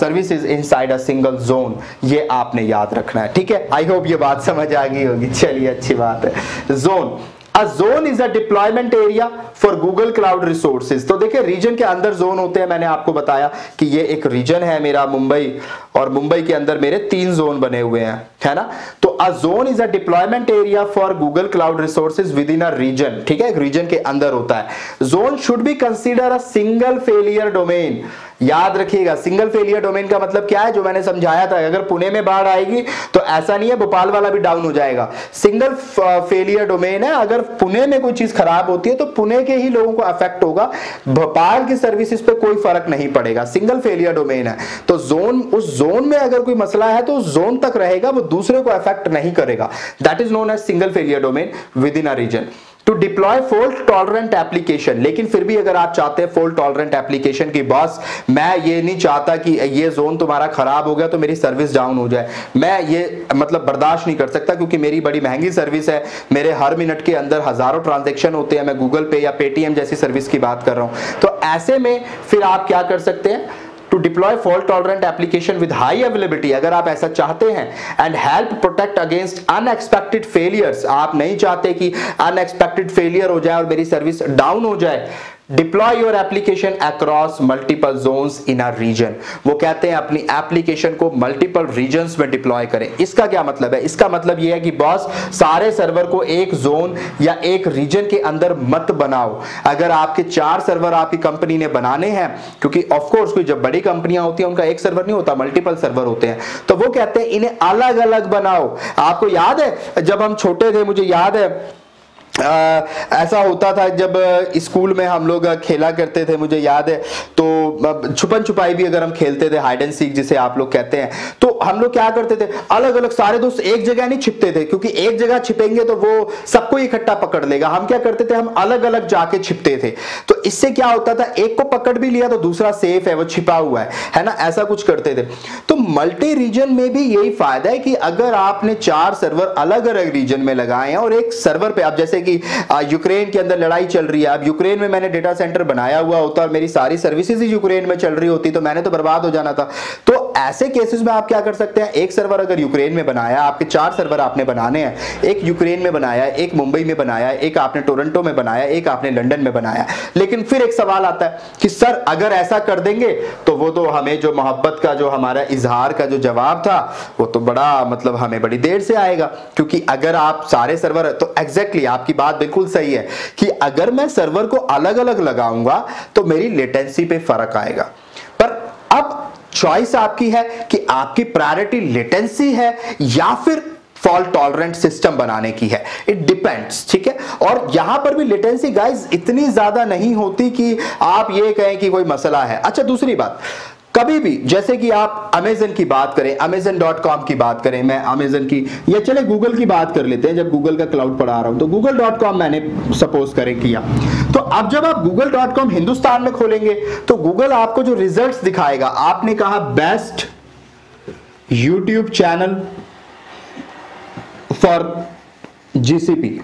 services inside a single zone, ये आपने याद रखना है। ठीक है, आई होप ये बात समझ आ गई होगी। चलिए अच्छी बात है। Zone, A zone is a deployment area for Google Cloud resources। तो देखिए रीजन के अंदर जोन होते हैं, मैंने आपको बताया कि ये एक रीजन है मेरा मुंबई, और मुंबई के अंदर मेरे 3 जोन बने हुए हैं, है ना। तो a zone is a deployment area for Google Cloud resources within a region। ठीक है, एक रीजन के अंदर होता है। Zone should be consider a single failure domain. याद रखिएगा सिंगल फेलियर डोमेन का मतलब क्या है, जो मैंने समझाया था। अगर पुणे में बाढ़ आएगी तो ऐसा नहीं है भोपाल वाला भी डाउन हो जाएगा। सिंगल फेलियर डोमेन है, अगर पुणे में कोई चीज खराब होती है तो पुणे के ही लोगों को अफेक्ट होगा, भोपाल की सर्विसेज पे कोई फर्क नहीं पड़ेगा। सिंगल फेलियर डोमेन है, तो जोन, उस जोन में अगर कोई मसला है तो उस जोन तक रहेगा, वो दूसरे को अफेक्ट नहीं करेगा। That is known as single failure domain within a region. To deploy fault tolerant application, लेकिन फिर भी अगर आप चाहते हैं फॉल्ट टॉलरेंट एप्लीकेशन की, बॉस मैं ये नहीं चाहता कि ये जोन तुम्हारा खराब हो गया तो मेरी सर्विस डाउन हो जाए, मैं ये मतलब बर्दाश्त नहीं कर सकता क्योंकि मेरी बड़ी महंगी सर्विस है, मेरे हर मिनट के अंदर हजारों ट्रांजेक्शन होते हैं, मैं गूगल पे या पेटीएम जैसी सर्विस की बात कर रहा हूँ। तो ऐसे में फिर आप क्या कर सकते हैं, to deploy fault tolerant application with high availability, अगर आप ऐसा चाहते हैं, and help protect against unexpected failures. आप नहीं चाहते कि अनएक्सपेक्टेड फेलियर हो जाए और मेरी सर्विस डाउन हो जाए। Deploy your application across multiple zones in a region, वो कहते हैं अपनी एप्लीकेशन को मल्टीपल रीजन्स में डिप्लॉय करें। इसका क्या मतलब है, इसका मतलब ये है कि बॉस सारे सर्वर को एक जोन या एक रीजन के अंदर मत बनाओ। अगर आपके 4 सर्वर आपकी कंपनी ने बनाने हैं, क्योंकि ऑफकोर्स कोई जब बड़ी कंपनियां होती हैं उनका एक सर्वर नहीं होता, मल्टीपल सर्वर होते हैं, तो वो कहते हैं इन्हें अलग अलग बनाओ। आपको याद है जब हम छोटे थे, मुझे याद है ऐसा होता था जब स्कूल में हम लोग खेला करते थे, मुझे याद है, तो छुपन छुपाई भी अगर हम खेलते थे, हाइड एंड सीक जिसे आप लोग कहते हैं, तो हम लोग क्या करते थे, अलग अलग सारे दोस्त एक जगह नहीं छिपते थे, क्योंकि एक जगह छिपेंगे तो वो सबको इकट्ठा पकड़ लेगा। हम क्या करते थे, हम अलग अलग जाके छिपते थे, तो इससे क्या होता था, एक को पकड़ भी लिया तो दूसरा सेफ है, वो छिपा हुआ है ना, ऐसा कुछ करते थे। तो मल्टी रीजन में भी यही फायदा है कि अगर आपने 4 सर्वर अलग अलग रीजन में लगाए हैं और एक सर्वर पे, आप जैसे कि यूक्रेन के अंदर लड़ाई चल रही है, अब यूक्रेन में मैंने डेटा सेंटर बनाया हुआ होता और मेरी सारी सर्विसेज ही यूक्रेन में चल रही होती तो मैंने तो बर्बाद हो जाना था। तो ऐसे केसेस में आप क्या कर सकते हैं, एक सर्वर अगर यूक्रेन में बनाया, आपके 4 सर्वर आपने बनाने हैं, एक यूक्रेन में बनाया, एक मुंबई में बनाया, एक आपने टोरंटो में बनाया, एक आपने लंदन में बनाया। लेकिन फिर एक सवाल आता है कि सर अगर ऐसा कर देंगे तो वो तो हमें जो मोहब्बत का, जो हमारा इजहार का जो जवाब था, वो तो बड़ा मतलब हमें बड़ी देर से आएगा, क्योंकि अगर आप सारे सर्वर, तो एग्जैक्टली आपकी बात बिल्कुल सही है कि अगर मैं सर्वर को अलग अलग लगाऊंगा तो मेरी लेटेंसी पे फर्क आएगा। पर अब चॉइस आपकी है कि आपकी प्रायोरिटी लेटेंसी है या फिर फॉल्ट टॉलरेंट सिस्टम बनाने की है, इट डिपेंड्स। ठीक है, और यहां पर भी लेटेंसी गाइस इतनी ज्यादा नहीं होती कि आप ये कहें कि कोई मसला है। अच्छा दूसरी बात, कभी भी जैसे कि आप अमेजन की बात करें, अमेजन.com की बात करें, मैं अमेजन की या चले गूगल की बात कर लेते हैं, जब गूगल का क्लाउड पढ़ा रहा हूं तो गूगल.com मैंने सपोज करें किया, तो अब जब आप गूगल.com हिंदुस्तान में खोलेंगे तो गूगल आपको जो रिजल्ट्स दिखाएगा, आपने कहा best YouTube channel for GCP,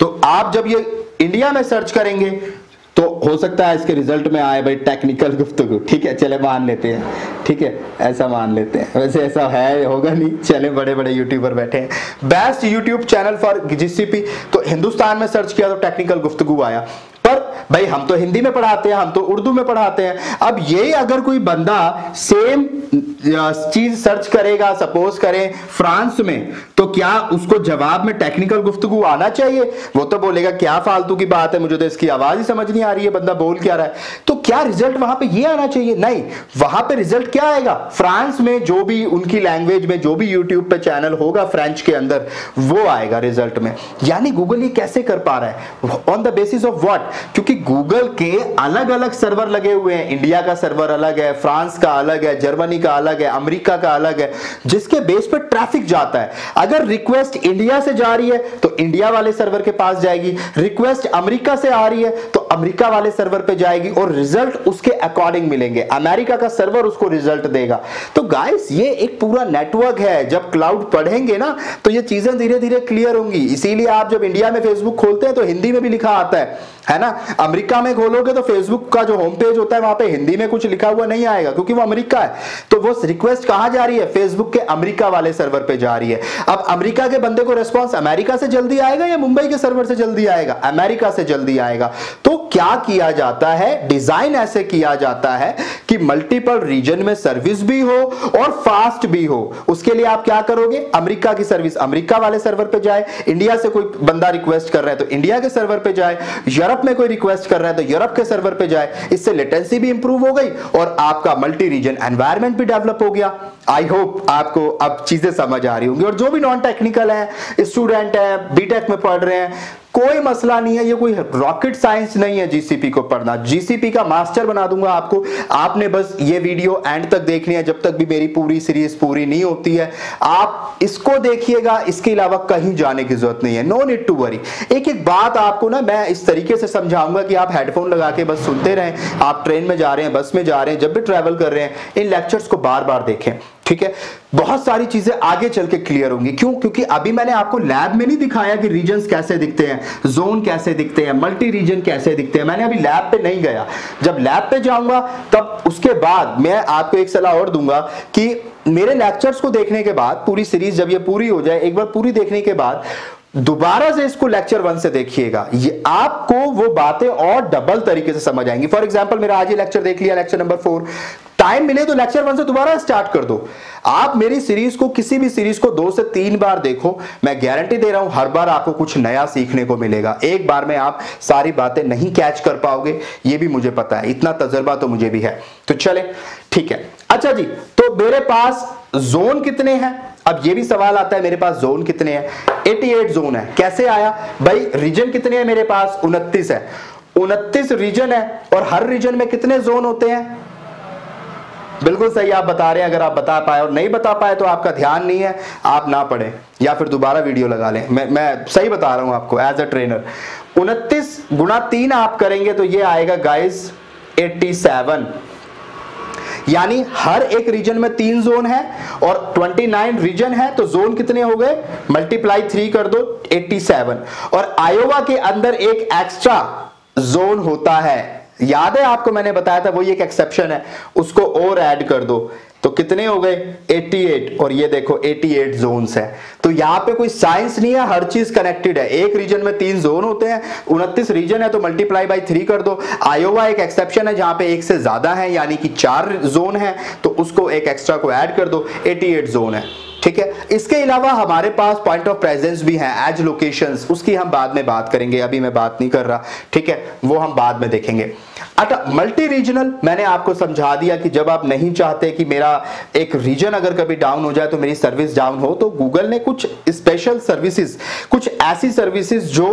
तो आप जब ये इंडिया में सर्च करेंगे तो हो सकता है इसके रिजल्ट में आए भाई टेक्निकल गुफ्तगू। ठीक है, चले मान लेते हैं, ठीक है ऐसा मान लेते हैं, वैसे ऐसा है होगा नहीं, चले बड़े बड़े यूट्यूबर बैठे हैं, best YouTube channel for GCP, तो हिंदुस्तान में सर्च किया तो टेक्निकल गुफ्तगू आया। पर भाई हम तो हिंदी में पढ़ाते हैं, हम तो उर्दू में पढ़ाते हैं, अब ये अगर कोई बंदा सेम चीज सर्च करेगा, सपोज करें फ्रांस में, तो क्या उसको जवाब में टेक्निकल गुफ्तगू आना चाहिए? वो तो बोलेगा क्या फालतू की बात है, मुझे तो इसकी आवाज ही समझ नहीं आ रही है, बंदा बोल क्या रहा है। तो क्या रिजल्ट वहां पे ये आना चाहिए? नहीं, वहां पे रिजल्ट क्या आएगा, फ्रांस में जो भी उनकी लैंग्वेज में जो भी यूट्यूब पे चैनल होगा फ्रेंच के अंदर, वो आएगा रिजल्ट में। यानी गूगल ये कैसे कर पा रहा है, on the basis of what? क्योंकि कि गूगल के अलग अलग सर्वर लगे हुए हैं। इंडिया का सर्वर अलग है, फ्रांस का अलग है, जर्मनी का अलग है, अमेरिका का अलग है, जिसके बेस पर ट्रैफिक जाता है। अगर रिक्वेस्ट इंडिया से जा रही है तो इंडिया वाले सर्वर के पास जाएगी, रिक्वेस्ट अमेरिका से आ रही है तो अमेरिका वाले सर्वर पे जाएगी और रिजल्ट उसके अकॉर्डिंग मिलेंगे, अमेरिका का सर्वर उसको रिजल्ट देगा। तो गाइस ये एक पूरा नेटवर्क है। जब क्लाउड पढ़ेंगे ना तो ये चीजें धीरे धीरे क्लियर होंगी। इसीलिए आप जब इंडिया में फेसबुक खोलते हैं तो हिंदी में भी लिखा आता है ना। अमेरिका में खोलोगे तो फेसबुक का जो होम पेज होता है वहां पे हिंदी में कुछ लिखा हुआ नहीं आएगा, क्योंकि वो अमेरिका है। तो वो रिक्वेस्ट कहां जा रही है? फेसबुक के अमेरिका वाले सर्वर पे जा रही है। अब अमेरिका के बंदे को रिस्पॉन्स अमेरिका से जल्दी आएगा या मुंबई के सर्वर से जल्दी आएगा? अमेरिका से जल्दी आएगा। तो क्या किया जाता है, डिजाइन ऐसे किया जाता है कि मल्टीपल रीजन में सर्विस भी हो और फास्ट भी हो। उसके लिए आप क्या करोगे, अमेरिका की सर्विस अमेरिका वाले सर्वर पे जाए, इंडिया से कोई बंदा रिक्वेस्ट कर रहा है तो इंडिया के सर्वर पे जाए, यूरोप में कोई रिक्वेस्ट कर रहा है तो यूरोप के सर्वर पे जाए। इससे लेटेंसी भी इंप्रूव हो गई और आपका मल्टी रीजन एनवायरमेंट भी डेवलप हो गया। आई होप आपको अब चीजें समझ आ रही होंगी। और जो भी नॉन टेक्निकल है, स्टूडेंट है, बीटेक में पढ़ रहे हैं, कोई मसला नहीं है, ये कोई रॉकेट साइंस नहीं है। जीसीपी को पढ़ना, जीसीपी का मास्टर बना दूंगा आपको। आपने बस ये वीडियो एंड तक देखनी है, जब तक भी मेरी पूरी सीरीज पूरी नहीं होती है आप इसको देखिएगा। इसके अलावा कहीं जाने की जरूरत नहीं है, नो नीड टू वरी। एक एक बात आपको ना मैं इस तरीके से समझाऊंगा कि आप हेडफोन लगा के बस सुनते रहें। आप ट्रेन में जा रहे हैं, बस में जा रहे हैं, जब भी ट्रैवल कर रहे हैं इन लेक्चर्स को बार बार देखें, ठीक है। बहुत सारी चीजें आगे चल के क्लियर होंगी। क्यों? क्योंकि अभी मैंने आपको लैब में नहीं दिखाया कि रीजन्स कैसे दिखते हैं, जोन कैसे दिखते हैं, मल्टी रीजन कैसे दिखते हैं। मैंने अभी लैब पे नहीं गया। जब लैब पे जाऊंगा तब उसके बाद मैं आपको एक सलाह और दूंगा कि मेरे लेक्चर्स को देखने के बाद, पूरी सीरीज जब ये पूरी हो जाए, एक बार पूरी देखने के बाद दोबारा से इसको लेक्चर 1 से देखिएगा। ये आपको वो बातें और डबल तरीके से समझ आएंगी। फॉर एग्जाम्पल मेरा आज ये लेक्चर देख लिया, लेक्चर नंबर 4। टाइम मिले तो लेक्चर 1 से दोबारा स्टार्ट कर दो। आप मेरी सीरीज को, किसी भी सीरीज को 2 से 3 बार देखो, मैं गारंटी दे रहा हूं हर बार आपको कुछ नया सीखने को मिलेगा। एक बार में आप सारी बातें नहीं कैच कर पाओगे, ये भी मुझे पता है, इतना तजर्बा तो मुझे भी है। तो चले, ठीक है। अच्छा जी, तो मेरे पास जोन कितने हैं? अब ये भी सवाल आता है, मेरे पास जोन कितने हैं? 88 जोन है। कैसे आया भाई? रीजन कितने हैं मेरे पास? 29 है। 29 रीजन है और हर रीजन में कितने जोन होते हैं? बिल्कुल सही आप बता रहे हैं, अगर आप बता पाए। और नहीं बता पाए तो आपका ध्यान नहीं है, आप ना पढ़ें या फिर दोबारा वीडियो लगा लें। मैं सही बता रहा हूं आपको एज अ ट्रेनर। 29 × 3 आप करेंगे तो ये आएगा गाइस 87। यानी हर एक रीजन में 3 जोन है और 29 रीजन है, तो जोन कितने हो गए? मल्टीप्लाई 3 कर दो, 87। और आयोवा के अंदर एक एक्स्ट्रा जोन होता है, याद है आपको मैंने बताया था, वो एक एक्सेप्शन है, उसको और ऐड कर दो तो कितने हो गए? 88। और ये देखो 88 जोन्स है। तो यहाँ पे कोई साइंस नहीं है, हर चीज कनेक्टेड है। एक रीजन में 3 जोन होते हैं, 29 रीजन है तो मल्टीप्लाई 3 कर दो। आयोवा एक एक्सेप्शन है जहां पे 1 से ज्यादा है, यानी कि 4 जोन है, तो उसको एक एक्स्ट्रा को ऐड कर दो, 88 जोन है, ठीक है। इसके अलावा हमारे पास पॉइंट ऑफ प्रेजेंस भी हैं, एज लोकेशंस, उसकी हम बाद में बात करेंगे, अभी मैं बात नहीं कर रहा, ठीक है, वो हम बाद में देखेंगे। अच्छा, मल्टी रीजनल मैंने आपको समझा दिया कि जब आप नहीं चाहते कि मेरा एक रीजन अगर कभी डाउन हो जाए तो मेरी सर्विस डाउन हो, तो गूगल ने कुछ स्पेशल सर्विसेज, कुछ ऐसी सर्विसेज जो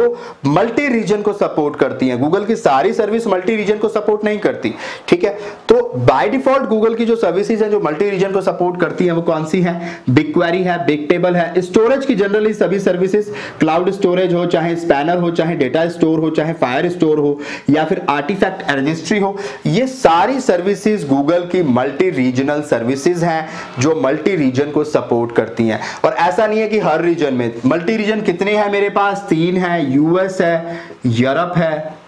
मल्टी रीजन को सपोर्ट करती हैं। गूगल की सारी सर्विस मल्टी रीजन को सपोर्ट नहीं करती, ठीक है। तो बाय डिफॉल्ट गूगल की जो सर्विसेज हैं जो मल्टी रीजन को सपोर्ट करती हैं वो कौन सी हैं? बिग क्वेरी है, बिग टेबल है, स्टोरेज की जनरली सभी सर्विसेज, क्लाउड स्टोरेज हो, चाहे स्पैनर हो, चाहे डेटा स्टोर हो, चाहे फायर स्टोर हो, या फिर आर्टिफैक्ट रजिस्ट्री हो, ये सारी सर्विसेज गूगल की मल्टी रीजनल सर्विसेज हैं जो मल्टी रीजन को सपोर्ट करती हैं। और ऐसा नहीं है कि हर रीजन में, मल्टी रीजन कितने हैं मेरे पास? 3 है, यूएस है, यूरोप है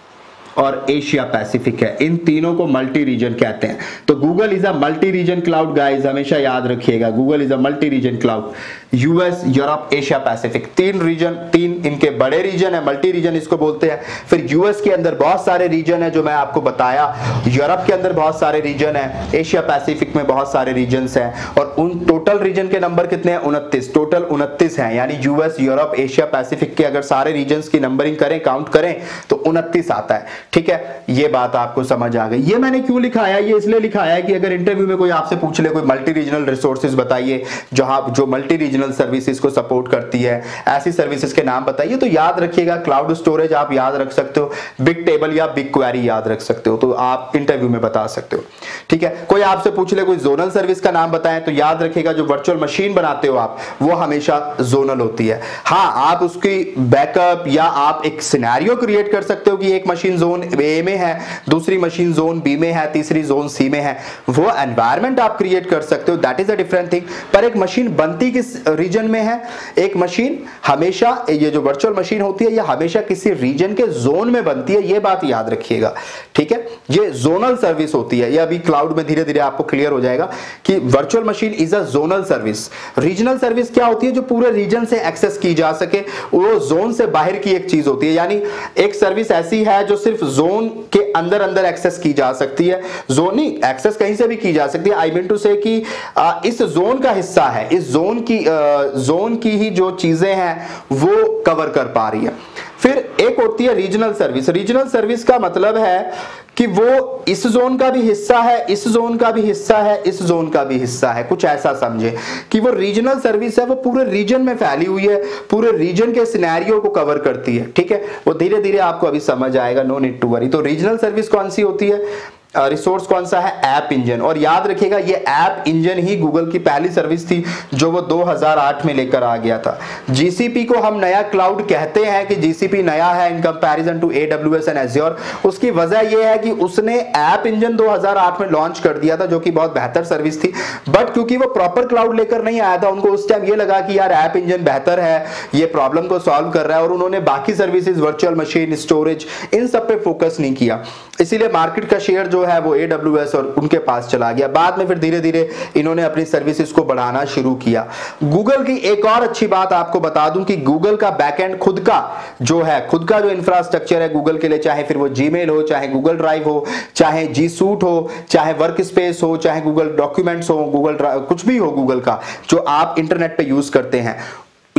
और एशिया पैसिफिक है। इन तीनों को मल्टी रीजन कहते हैं। तो Google is a multi region cloud, guys हमेशा याद रखिएगा, Google is a multi region cloud. US, Europe, Asia Pacific, 3 region, 3 इनके बड़े रीजन है, मल्टी रीजन इसको बोलते हैं। फिर यूएस के अंदर बहुत सारे रीजन है जो मैं आपको बताया, यूरोप के अंदर बहुत सारे रीजन है, एशिया पैसिफिक में बहुत सारे रीजन है, और उन टोटल रीजन के नंबर कितने हैं? 29। टोटल 29 है, यानी यूएस, यूरोप, एशिया पैसिफिक के अगर सारे रीजन की नंबरिंग करें, काउंट करें तो 29 आता है। ठीक है, ये बात आपको समझ आ गई। ये मैंने क्यों लिखाया, ये इसलिए लिखाया कि अगर इंटरव्यू में कोई आपसे पूछ ले कोई मल्टी रीजनल रिसोर्सेज बताइए जो मल्टी रीजनल सर्विसेज को सपोर्ट करती है, ऐसी सर्विसेज के नाम बताइए, तो याद रखिएगा क्लाउड स्टोरेज आप याद रख सकते हो, बिग टेबल या बिग क्वेरी याद रख सकते हो, तो आप इंटरव्यू में बता सकते हो। ठीक है, कोई आपसे पूछ ले कोई जोनल सर्विस का नाम बताएं तो याद रखिएगा जो वर्चुअल मशीन बनाते हो आप वो हमेशा जोनल होती है। हाँ, आप उसकी बैकअप या आप एक सिनेरियो क्रिएट कर सकते हो कि एक मशीन जोन ए में है, दूसरी मशीन जोन बी में है, तीसरी जोन सी में है, वो एनवायरनमेंट आप क्रिएट कर सकते हो, that is a different thing. पर एक मशीन बनती किस रीजन में है, एक मशीन हमेशा ये जो वर्चुअल मशीन होती है ये हमेशा किसी रीजन के जोन में बनती है, ये बात याद रखिएगा। ठीक है, ये जोनल सर्विस होती है। ये अभी क्लाउड में धीरे धीरे आपको क्लियर हो जाएगा कि virtual machine is a zonal service. Regional service क्या होती है, जो पूरे रीजन से एक्सेस की जा सके, वो जोन से बाहर की एक चीज होती है, यानी एक सर्विस ऐसी है जो सिर्फ जोन के अंदर अंदर एक्सेस की जा सकती है, जोन नहीं एक्सेस कहीं से भी की जा सकती है। आई मीन टू से कि इस जोन का हिस्सा है, इस जोन की ही जो चीजें हैं वो कवर कर पा रही है। फिर एक होती है रीजनल सर्विस। रीजनल सर्विस का मतलब है कि वो इस जोन का भी हिस्सा है, इस जोन का भी हिस्सा है, इस जोन का भी हिस्सा है, कुछ ऐसा समझे कि वो रीजनल सर्विस है, वो पूरे रीजन में फैली हुई है, पूरे रीजन के सिनेरियो को कवर करती है। ठीक है, वो धीरे धीरे आपको अभी समझ आएगा, नो नीड टू वरी। तो रीजनल सर्विस कौन सी होती है, रिसोर्स कौन सा है, ऐप इंजन। और याद रखिएगा ये ऐप इंजन ही गूगल की पहली सर्विस थी जो वो 2008 में लेकर आ गया था। जीसीपी को हम नया क्लाउड कहते हैं कि जीसीपी नया है in comparison to AWS and Azure, उसकी वजह ये है कि उसने ऐप इंजन 2008 में लॉन्च कर दिया था, जो कि बहुत बेहतर सर्विस थी। बट क्योंकि वो प्रॉपर क्लाउड लेकर नहीं आया था, उनको उस टाइम ये लगा कि यार ऐप इंजन बेहतर है, ये प्रॉब्लम को सॉल्व कर रहा है, और उन्होंने बाकी सर्विसेज वर्चुअल मशीन, स्टोरेज, इन सब पे फोकस नहीं किया, इसीलिए मार्केट का शेयर जो है वो AWS और उनके पास चला गया। बाद में फिर धीरे-धीरे इन्होंने अपनी सर्विसेज को बढ़ाना शुरू किया। Google की एक और अच्छी बात आपको बता दूं कि Google का बैकएंड खुद का जो इंफ्रास्ट्रक्चर है Google के लिए, चाहे फिर वो Gmail हो, चाहे Google Drive हो, चाहे G Suite हो, चाहे वर्कस्पेस हो, चाहे Google डॉक्यूमेंट्स हो, Google Drive, कुछ भी हो Google का जो आप इंटरनेट पे यूज करते हैं,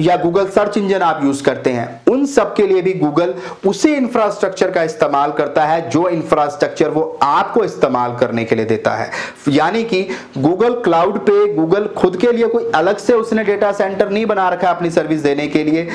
या गूगल सर्च इंजन आप यूज करते हैं, उन सब के लिए भी गूगल उसी इंफ्रास्ट्रक्चर का इस्तेमाल करता है जो इंफ्रास्ट्रक्चर वो आपको इस्तेमाल करने के लिए देता है। यानी कि गूगल क्लाउड पे गूगल खुद के लिए कोई अलग से उसने डेटा सेंटर नहीं बना रखा अपनी सर्विस देने के लिए,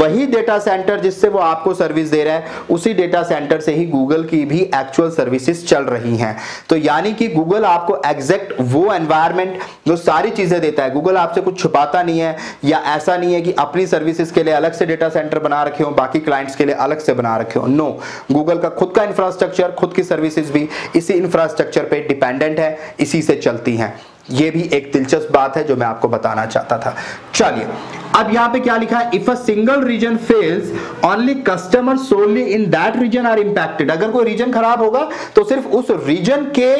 वही डेटा सेंटर जिससे वो आपको सर्विस दे रहा है उसी डेटा सेंटर से ही गूगल की भी एक्चुअल सर्विसेज चल रही हैं। तो यानी कि गूगल आपको एग्जैक्ट वो एनवायरमेंट, वो सारी चीजें देता है। गूगल आपसे कुछ छुपाता नहीं है, या ऐसा नहीं है कि अपनी सर्विसेज के लिए अलग से डेटा सेंटर बना रखे हो, बाकी क्लाइंट्स के लिए अलग से बना रखे हो। नो, गूगल का खुद का इंफ्रास्ट्रक्चर, खुद की सर्विसेज भी इसी इंफ्रास्ट्रक्चर पे डिपेंडेंट है, इसी से चलती हैं। ये भी एक दिलचस्प बात है जो मैं आपको बताना चाहता था। चलिए, अब यहाँ पे क्या लिखा है, if a single region fails only customers only in that region are impacted. अगर कोई रीजन खराब होगा तो सिर्फ उस रीजन के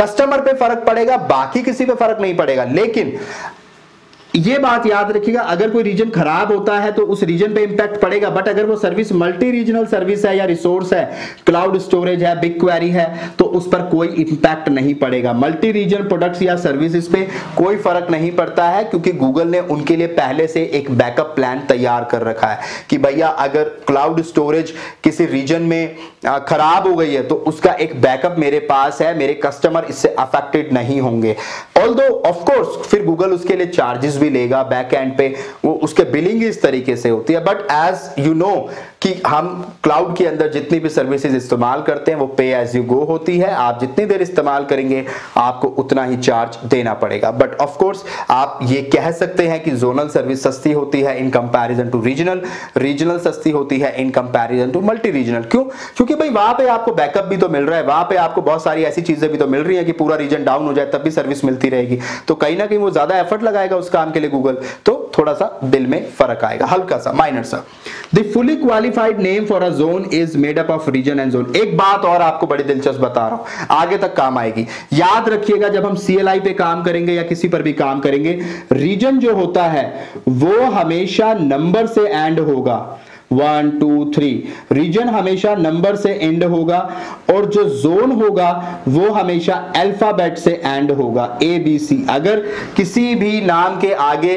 कस्टमर पे फर्क पड़ेगा, बाकी किसी पे फर्क नहीं पड़ेगा। लेकिन ये बात याद रखिएगा, अगर कोई रीजन खराब होता है तो उस रीजन पे इंपैक्ट पड़ेगा, बट अगर वो सर्विस मल्टी रीजनल सर्विस है या रिसोर्स है, क्लाउड स्टोरेज है, बिग क्वेरी है, तो उस पर कोई इंपैक्ट नहीं पड़ेगा। मल्टी रीजनल प्रोडक्ट्स या सर्विसेज पे कोई फर्क नहीं पड़ता है, क्योंकि गूगल ने उनके लिए पहले से एक बैकअप प्लान तैयार कर रखा है कि भैया अगर क्लाउड स्टोरेज किसी रीजन में खराब हो गई है तो उसका एक बैकअप मेरे पास है, मेरे कस्टमर इससे अफेक्टेड नहीं होंगे। ऑल्दो ऑफकोर्स फिर गूगल उसके लिए चार्जेस लेगा बैकएंड पे, वो उसके बिलिंग इस तरीके से होती है, बट एज यू नो कि हम क्लाउड के अंदर जितनी भी सर्विसेज इस्तेमाल करते हैं वो पे एज यू गो होती है। आप जितनी देर इस्तेमाल करेंगे आपको उतना ही चार्ज देना पड़ेगा, बट ऑफ कोर्स आप ये कह सकते हैं कि जोनल सर्विस सस्ती होती है in comparison to regional, regional सस्ती होती है in comparison to multi regional. क्यों? क्योंकि भाई वहां पे आपको बैकअप भी तो मिल रहा है, वहां पे आपको बहुत सारी ऐसी चीजें भी तो मिल रही है कि पूरा रीजन डाउन हो जाए तब भी सर्विस मिलती रहेगी, तो कहीं ना कहीं वो ज्यादा एफर्ट लगाएगा उस काम के लिए गूगल, तो थोड़ा सा बिल में फर्क आएगा, हल्का सा, माइनर सा। The fully qualified name for a zone is made up of region and zone. एक बात और आपको बड़ी दिलचस्प बता रहा हूं, आगे तक काम आएगी, याद रखिएगा जब हम CLI पे काम करेंगे या किसी पर भी काम करेंगे, रीजन जो होता है वो हमेशा नंबर से एंड होगा, 1, 2, 3, रीजन हमेशा नंबर से एंड होगा, और जो जोन होगा वो हमेशा अल्फाबेट से एंड होगा, ABC। अगर किसी भी नाम के आगे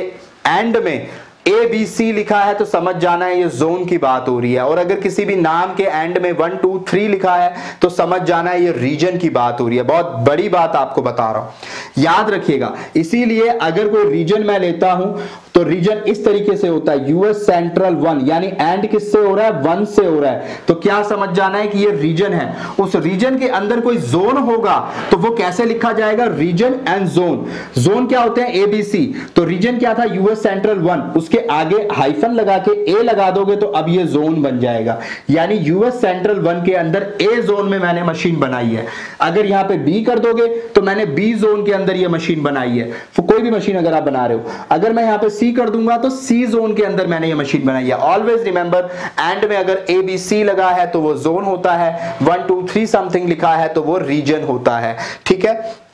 एंड में ABC लिखा है तो समझ जाना है ये जोन की बात हो रही है, और अगर किसी भी नाम के एंड में 1, 2, 3 लिखा है तो समझ जाना है ये रीजन की बात हो रही है। बहुत बड़ी बात आपको बता रहा हूं, याद रखिएगा। इसीलिए अगर कोई रीजन मैं लेता हूं तो रीजन इस तरीके से होता है, यूएस सेंट्रल 1, यानी एंड किससे हो रहा है, 1 से हो रहा है। तो क्या समझ जाना है कि ये रीजन है, उस रीजन के अंदर कोई जोन होगा तो वो कैसे लिखा जाएगा, रीजन एंड जोन। जोन क्या होते हैं, एबीसी। तो रीजन क्या था, यूएस सेंट्रल 1, उसके आगे हाइफन लगा के ए लगा दोगे तो अब ये जोन बन जाएगा, यानी यूएस सेंट्रल 1 के अंदर ए जोन में मैंने मशीन बनाई है। अगर यहां पे बी कर दोगे तो मैंने बी जोन के अंदर ये मशीन बनाई है, कोई भी मशीन अगर आप बना रहे हो। अगर मैं यहां पे सी कर दूंगा तो सी जोन के अंदर मैंने ये मशीन बनाई है। ऑलवेज रिमेंबर, एंड में अगर ए बी सी लगा है तो वो जोन होता है, 1, 2, 3 समथिंग लिखा है तो वो रीजन होता है, ठीक है।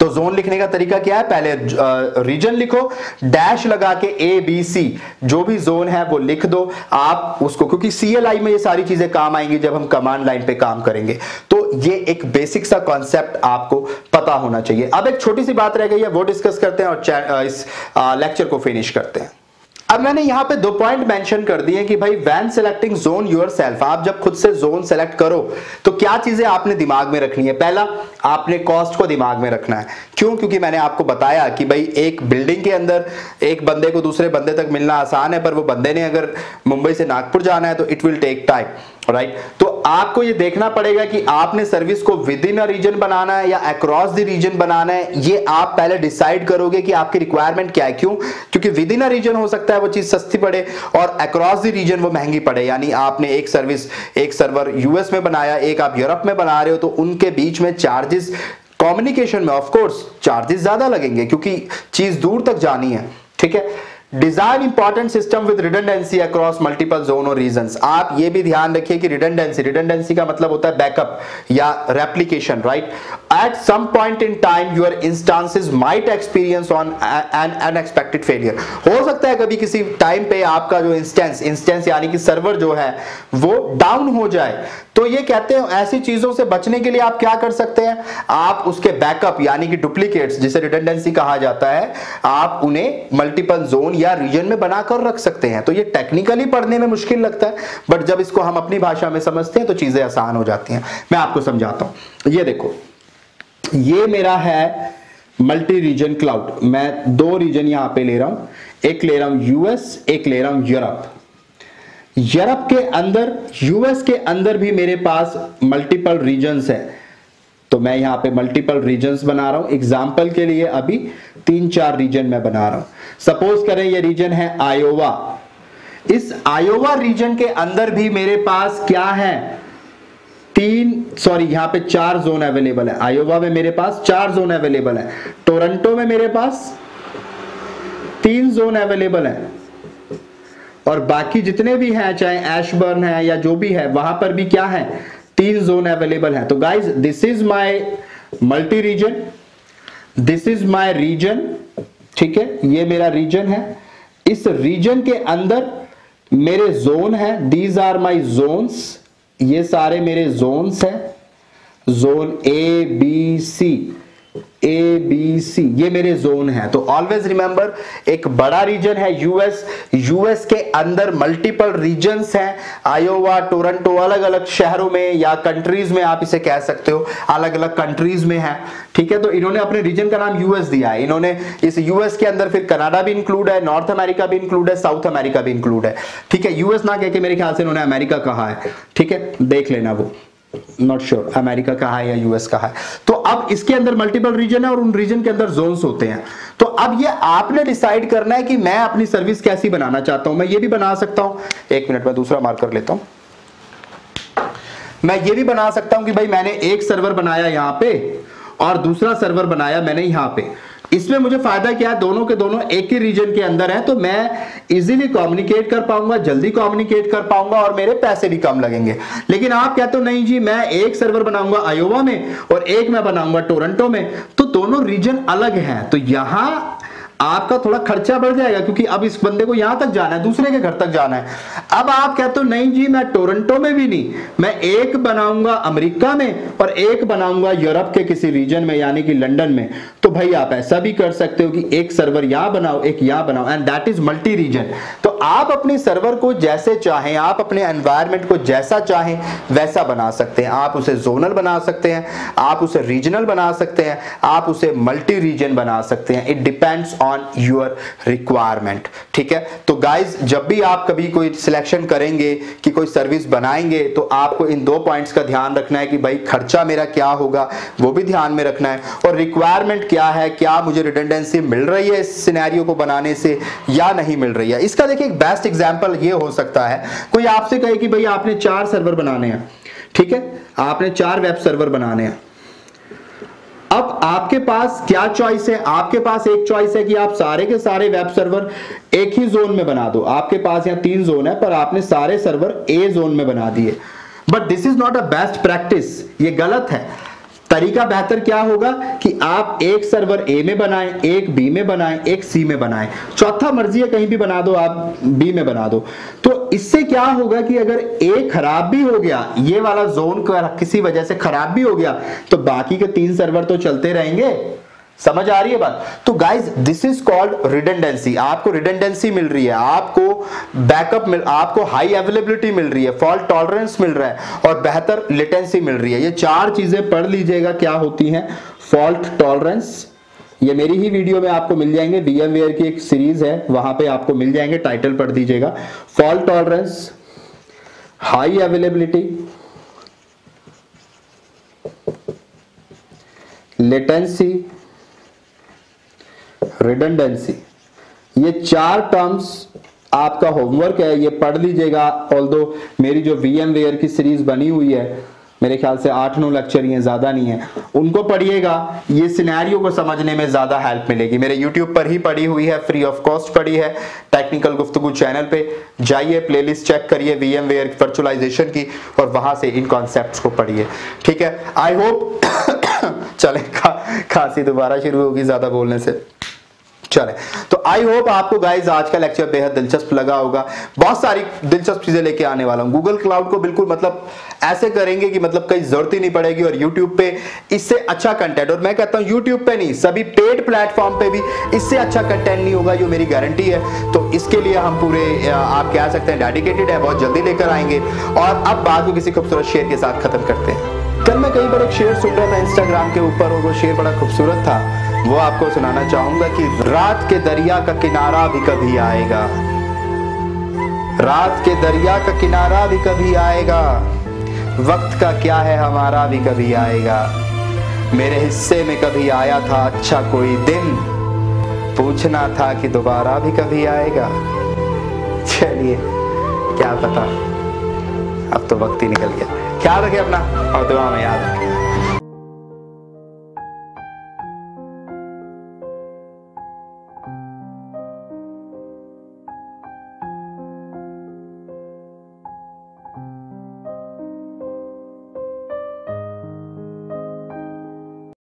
तो जोन लिखने का तरीका क्या है, पहले रीजन लिखो, डैश लगा के ए बी सी जो भी जोन है वो लिख दो आप उसको, क्योंकि सीएलआई में ये सारी चीजें काम आएंगी जब हम कमांड लाइन पे काम करेंगे। तो ये एक बेसिक सा कॉन्सेप्ट आपको पता होना चाहिए। अब एक छोटी सी बात रह गई है, वो डिस्कस करते हैं और इस लेक्चर को फिनिश करते हैं। अब मैंने यहाँ पे 2 पॉइंट मेंशन कर दिए कि भाई व्हेन सेलेक्टिंग जोन योरसेल्फ, आप जब खुद से जोन सेलेक्ट करो तो क्या चीजें आपने दिमाग में रखनी है। पहला, आपने कॉस्ट को दिमाग में रखना है, क्यों, क्योंकि मैंने आपको बताया कि भाई एक बिल्डिंग के अंदर एक बंदे को दूसरे बंदे तक मिलना आसान है, पर वो बंदे ने अगर मुंबई से नागपुर जाना है तो it will take time, right. तो आपको ये देखना पड़ेगा कि आपने सर्विस को विद इन अ रीजन बनाना है या अक्रॉस द रीजन बनाना है। ये आप पहले डिसाइड करोगे कि आपकी रिक्वायरमेंट क्या है, क्यों, क्योंकि विद इन अ रीजन हो सकता है वो चीज सस्ती पड़े और अक्रॉस द रीजन वो महंगी पड़े। यानी आपने एक सर्विस, एक सर्वर यूएस में बनाया, एक आप यूरोप में बना रहे हो, तो उनके बीच में चार्जेस, कम्युनिकेशन में ऑफकोर्स चार्जेस ज्यादा लगेंगे क्योंकि चीज दूर तक जानी है, ठीक है। Design important system with redundancy across multiple zone और रीजंस। आप ये भी ध्यान रखिए कि रिडंडेंसी का मतलब होता है बैकअप या replication, right. At some point in time your instances might experience on an unexpected failure. हो सकता है कभी किसी टाइम पे आपका जो इंस्टेंस यानी कि सर्वर जो है वो डाउन हो जाए, तो ये कहते हैं ऐसी चीजों से बचने के लिए आप क्या कर सकते हैं, आप उसके बैकअप यानी कि डुप्लीकेट्स जिसे रिडंडेंसी कहा जाता है, आप उन्हें मल्टीपल जोन या रीजन में बनाकर रख सकते हैं। तो ये टेक्निकली पढ़ने में मुश्किल लगता है, बट जब इसको हम अपनी भाषा में समझते हैं तो चीजें आसान हो जाती हैं। मैं आपको समझाता हूं, ये देखो, ये मेरा है मल्टी रीजन क्लाउड। मैं 2 रीजन यहां पे ले रहा हूं, एक ले रहा हूं यूएस, एक ले रहा हूं यूरोप। यूरोप के अंदर, यूएस के अंदर भी मेरे पास मल्टीपल रीजन्स है, तो मैं यहां पे मल्टीपल रीजन्स बना रहा हूं। एग्जाम्पल के लिए अभी 3-4 रीजन मैं बना रहा हूं। सपोज करें ये रीजन है आयोवा, इस आयोवा रीजन के अंदर भी मेरे पास क्या है, 4 जोन अवेलेबल है। आयोवा में मेरे पास 4 जोन अवेलेबल है, टोरंटो में मेरे पास 3 जोन अवेलेबल है, और बाकी जितने भी हैं चाहे एशबर्न है या जो भी है वहां पर भी क्या है, 3 जोन अवेलेबल है। तो guys this is my multi region, this is my region, ठीक है, ये मेरा रीजन है। इस रीजन के अंदर मेरे जोन है, दीज आर माय जोन्स, ये सारे मेरे जोन्स हैं, zone A B C, ABC, ये मेरे जोन है। तो ऑलवेज रिमेंबर, एक बड़ा रीजन है यूएस, यूएस के अंदर मल्टीपल रीजन्स हैं, आयोवा, टोरंटो, अलग अलग शहरों में या कंट्रीज में आप इसे कह सकते हो, अलग अलग कंट्रीज में है, ठीक है। तो इन्होंने अपने रीजन का नाम यूएस दिया है, इन्होंने इस यूएस के अंदर फिर कनाडा भी इंक्लूड है, नॉर्थ अमेरिका भी इंक्लूड है, साउथ अमेरिका भी इंक्लूड है, ठीक है। यूएस ना कहकर मेरे ख्याल से इन्होंने अमेरिका कहा है, ठीक है, देख लेना, वो नॉट श्योर अमेरिका कहा है या यूएस कहा है। तो अब इसके अंदर मल्टीपल रीजन है और उन रीजन के अंदर जोन्स होते हैं। तो अब ये आपने डिसाइड करना है कि मैं अपनी सर्विस कैसी बनाना चाहता हूं। मैं ये भी बना सकता हूं, एक मिनट में दूसरा मार्कर लेता हूं, मैं ये भी बना सकता हूं कि भाई मैंने एक सर्वर बनाया यहां पे और दूसरा सर्वर बनाया मैंने यहां पे, इसमें मुझे फायदा क्या है, दोनों के दोनों एक ही रीजन के अंदर है, तो मैं इजीली कम्युनिकेट कर पाऊंगा, जल्दी कम्युनिकेट कर पाऊंगा और मेरे पैसे भी कम लगेंगे। लेकिन आप कहते हो नहीं जी, मैं एक सर्वर बनाऊंगा आयोवा में और एक मैं बनाऊंगा टोरंटो में, तो दोनों रीजन अलग हैं। तो यहां आपका थोड़ा खर्चा बढ़ जाएगा क्योंकि अब इस बंदे को यहां तक जाना है, दूसरे के घर तक जाना है। अब आप कहते हो नहीं जी मैं टोरंटो में भी नहीं, मैं एक बनाऊंगा अमेरिका में और एक बनाऊंगा यूरोप के किसी रीजन में यानी कि लंदन में। तो भाई आप ऐसा भी कर सकते हो कि एक सर्वर यहां बनाओ एक यहां बनाओ, and that is multi region. तो आप अपने सर्वर को जैसे चाहें, आप अपने एनवायरनमेंट को जैसा चाहें वैसा बना सकते हैं। आप उसे जोनल बना सकते हैं, आप उसे रीजनल बना सकते हैं, आप उसे मल्टी रीजन बना सकते हैं। It depends on your requirement, ठीक है। तो गाइज जब भी आप कभी कोई सिलेक्शन करेंगे कि कोई सर्विस बनाएंगे तो आपको इन दो पॉइंट्स का ध्यान रखना है कि भाई खर्चा मेरा क्या होगा वो भी ध्यान में रखना है, और रिक्वायरमेंट क्या है, क्या मुझे रिडंडेंसी मिल रही है इस सिनेरियो को बनाने से या नहीं मिल रही है। इसका देखिए एक बेस्ट एग्जांपल ये हो सकता है, कोई आपसे कहे कि भाई आपने 4 सर्वर बनाने हैं, ठीक है, आपने 4 वेब सर्वर बनाने हैं। अब आपके पास क्या चॉइस है? आपके पास एक चॉइस है कि आप सारे के सारे वेब सर्वर एक ही जोन में बना दो। आपके पास यहाँ 3 जोन है पर आपने सारे सर्वर ए जोन में बना दिए, but this is not a best practice, ये गलत है। तरीका बेहतर क्या होगा कि आप एक सर्वर ए में बनाएं, एक बी में बनाएं, एक सी में बनाएं, चौथा मर्जी है कहीं भी बना दो, आप बी में बना दो। तो इससे क्या होगा कि अगर ए खराब भी हो गया, ये वाला जोन किसी वजह से खराब भी हो गया, तो बाकी के 3 सर्वर तो चलते रहेंगे। समझ आ रही है बात? तो guys this is called redundancy. आपको रिडंडेंसी मिल रही है, आपको बैकअप मिल, आपको हाई अवेलेबिलिटी मिल रही है, फॉल्ट टॉलरेंस मिल रहा है और बेहतर लेटेंसी मिल रही है। ये 4 चीजें पढ़ लीजिएगा क्या होती हैं। फॉल्ट टॉलरेंस ये मेरी ही वीडियो में आपको मिल जाएंगे, VMware की एक सीरीज है वहां पे आपको मिल जाएंगे, टाइटल पढ़ दीजिएगा। Fault tolerance, high availability, latency, redundancy, ये 4 टर्म्स आपका होमवर्क है, ये पढ़ लीजिएगा। ऑल्दो मेरी जो VMware की सीरीज बनी हुई है, मेरे ख्याल से 8-9 लेक्चर हैं, ज़्यादा नहीं है, उनको पढ़िएगा, ये सिनेरियो को समझने में ज़्यादा हेल्प मिलेगी। मेरे YouTube पर ही पड़ी हुई है, फ्री ऑफ कॉस्ट पड़ी है, टेक्निकल गुफ्तगू चैनल पे जाइए, प्लेलिस्ट चेक करिए VMware वर्चुअलाइजेशन की और वहाँ से इन कॉन्सेप्ट्स को पढ़िए, ठीक है। आई होप चले खांसी दोबारा शुरू होगी ज़्यादा बोलने से। चले तो आई होप आपको गाइज आज का लेक्चर बेहद दिलचस्प लगा होगा, बहुत सारी दिलचस्प चीजें लेके आने वाला हूँ। गूगल क्लाउड को बिल्कुल मतलब ऐसे करेंगे कि मतलब कहीं जरूरत ही नहीं पड़ेगी, और यूट्यूब पे इससे अच्छा कंटेंट, और मैं कहता हूँ यूट्यूब पे नहीं सभी पेड प्लेटफॉर्म पे भी इससे अच्छा कंटेंट नहीं होगा, ये मेरी गारंटी है। तो इसके लिए हम पूरे आप कह सकते हैं डेडिकेटेड है, बहुत जल्दी लेकर आएंगे। और अब बात को किसी खूबसूरत शेर के साथ खत्म करते हैं। कल मैं कहीं पर एक शेर सुन रहा था इंस्टाग्राम के ऊपर, और वो शेर बड़ा खूबसूरत था, वो आपको सुनाना चाहूंगा कि रात के दरिया का किनारा भी कभी आएगा, रात के दरिया का किनारा भी कभी आएगा, वक्त का क्या है हमारा भी कभी आएगा। मेरे हिस्से में कभी आया था अच्छा कोई दिन, पूछना था कि दोबारा भी कभी आएगा। चलिए क्या पता, अब तो वक्त ही निकल गया। ख्याल रखें अपना और दुआ में याद रखें।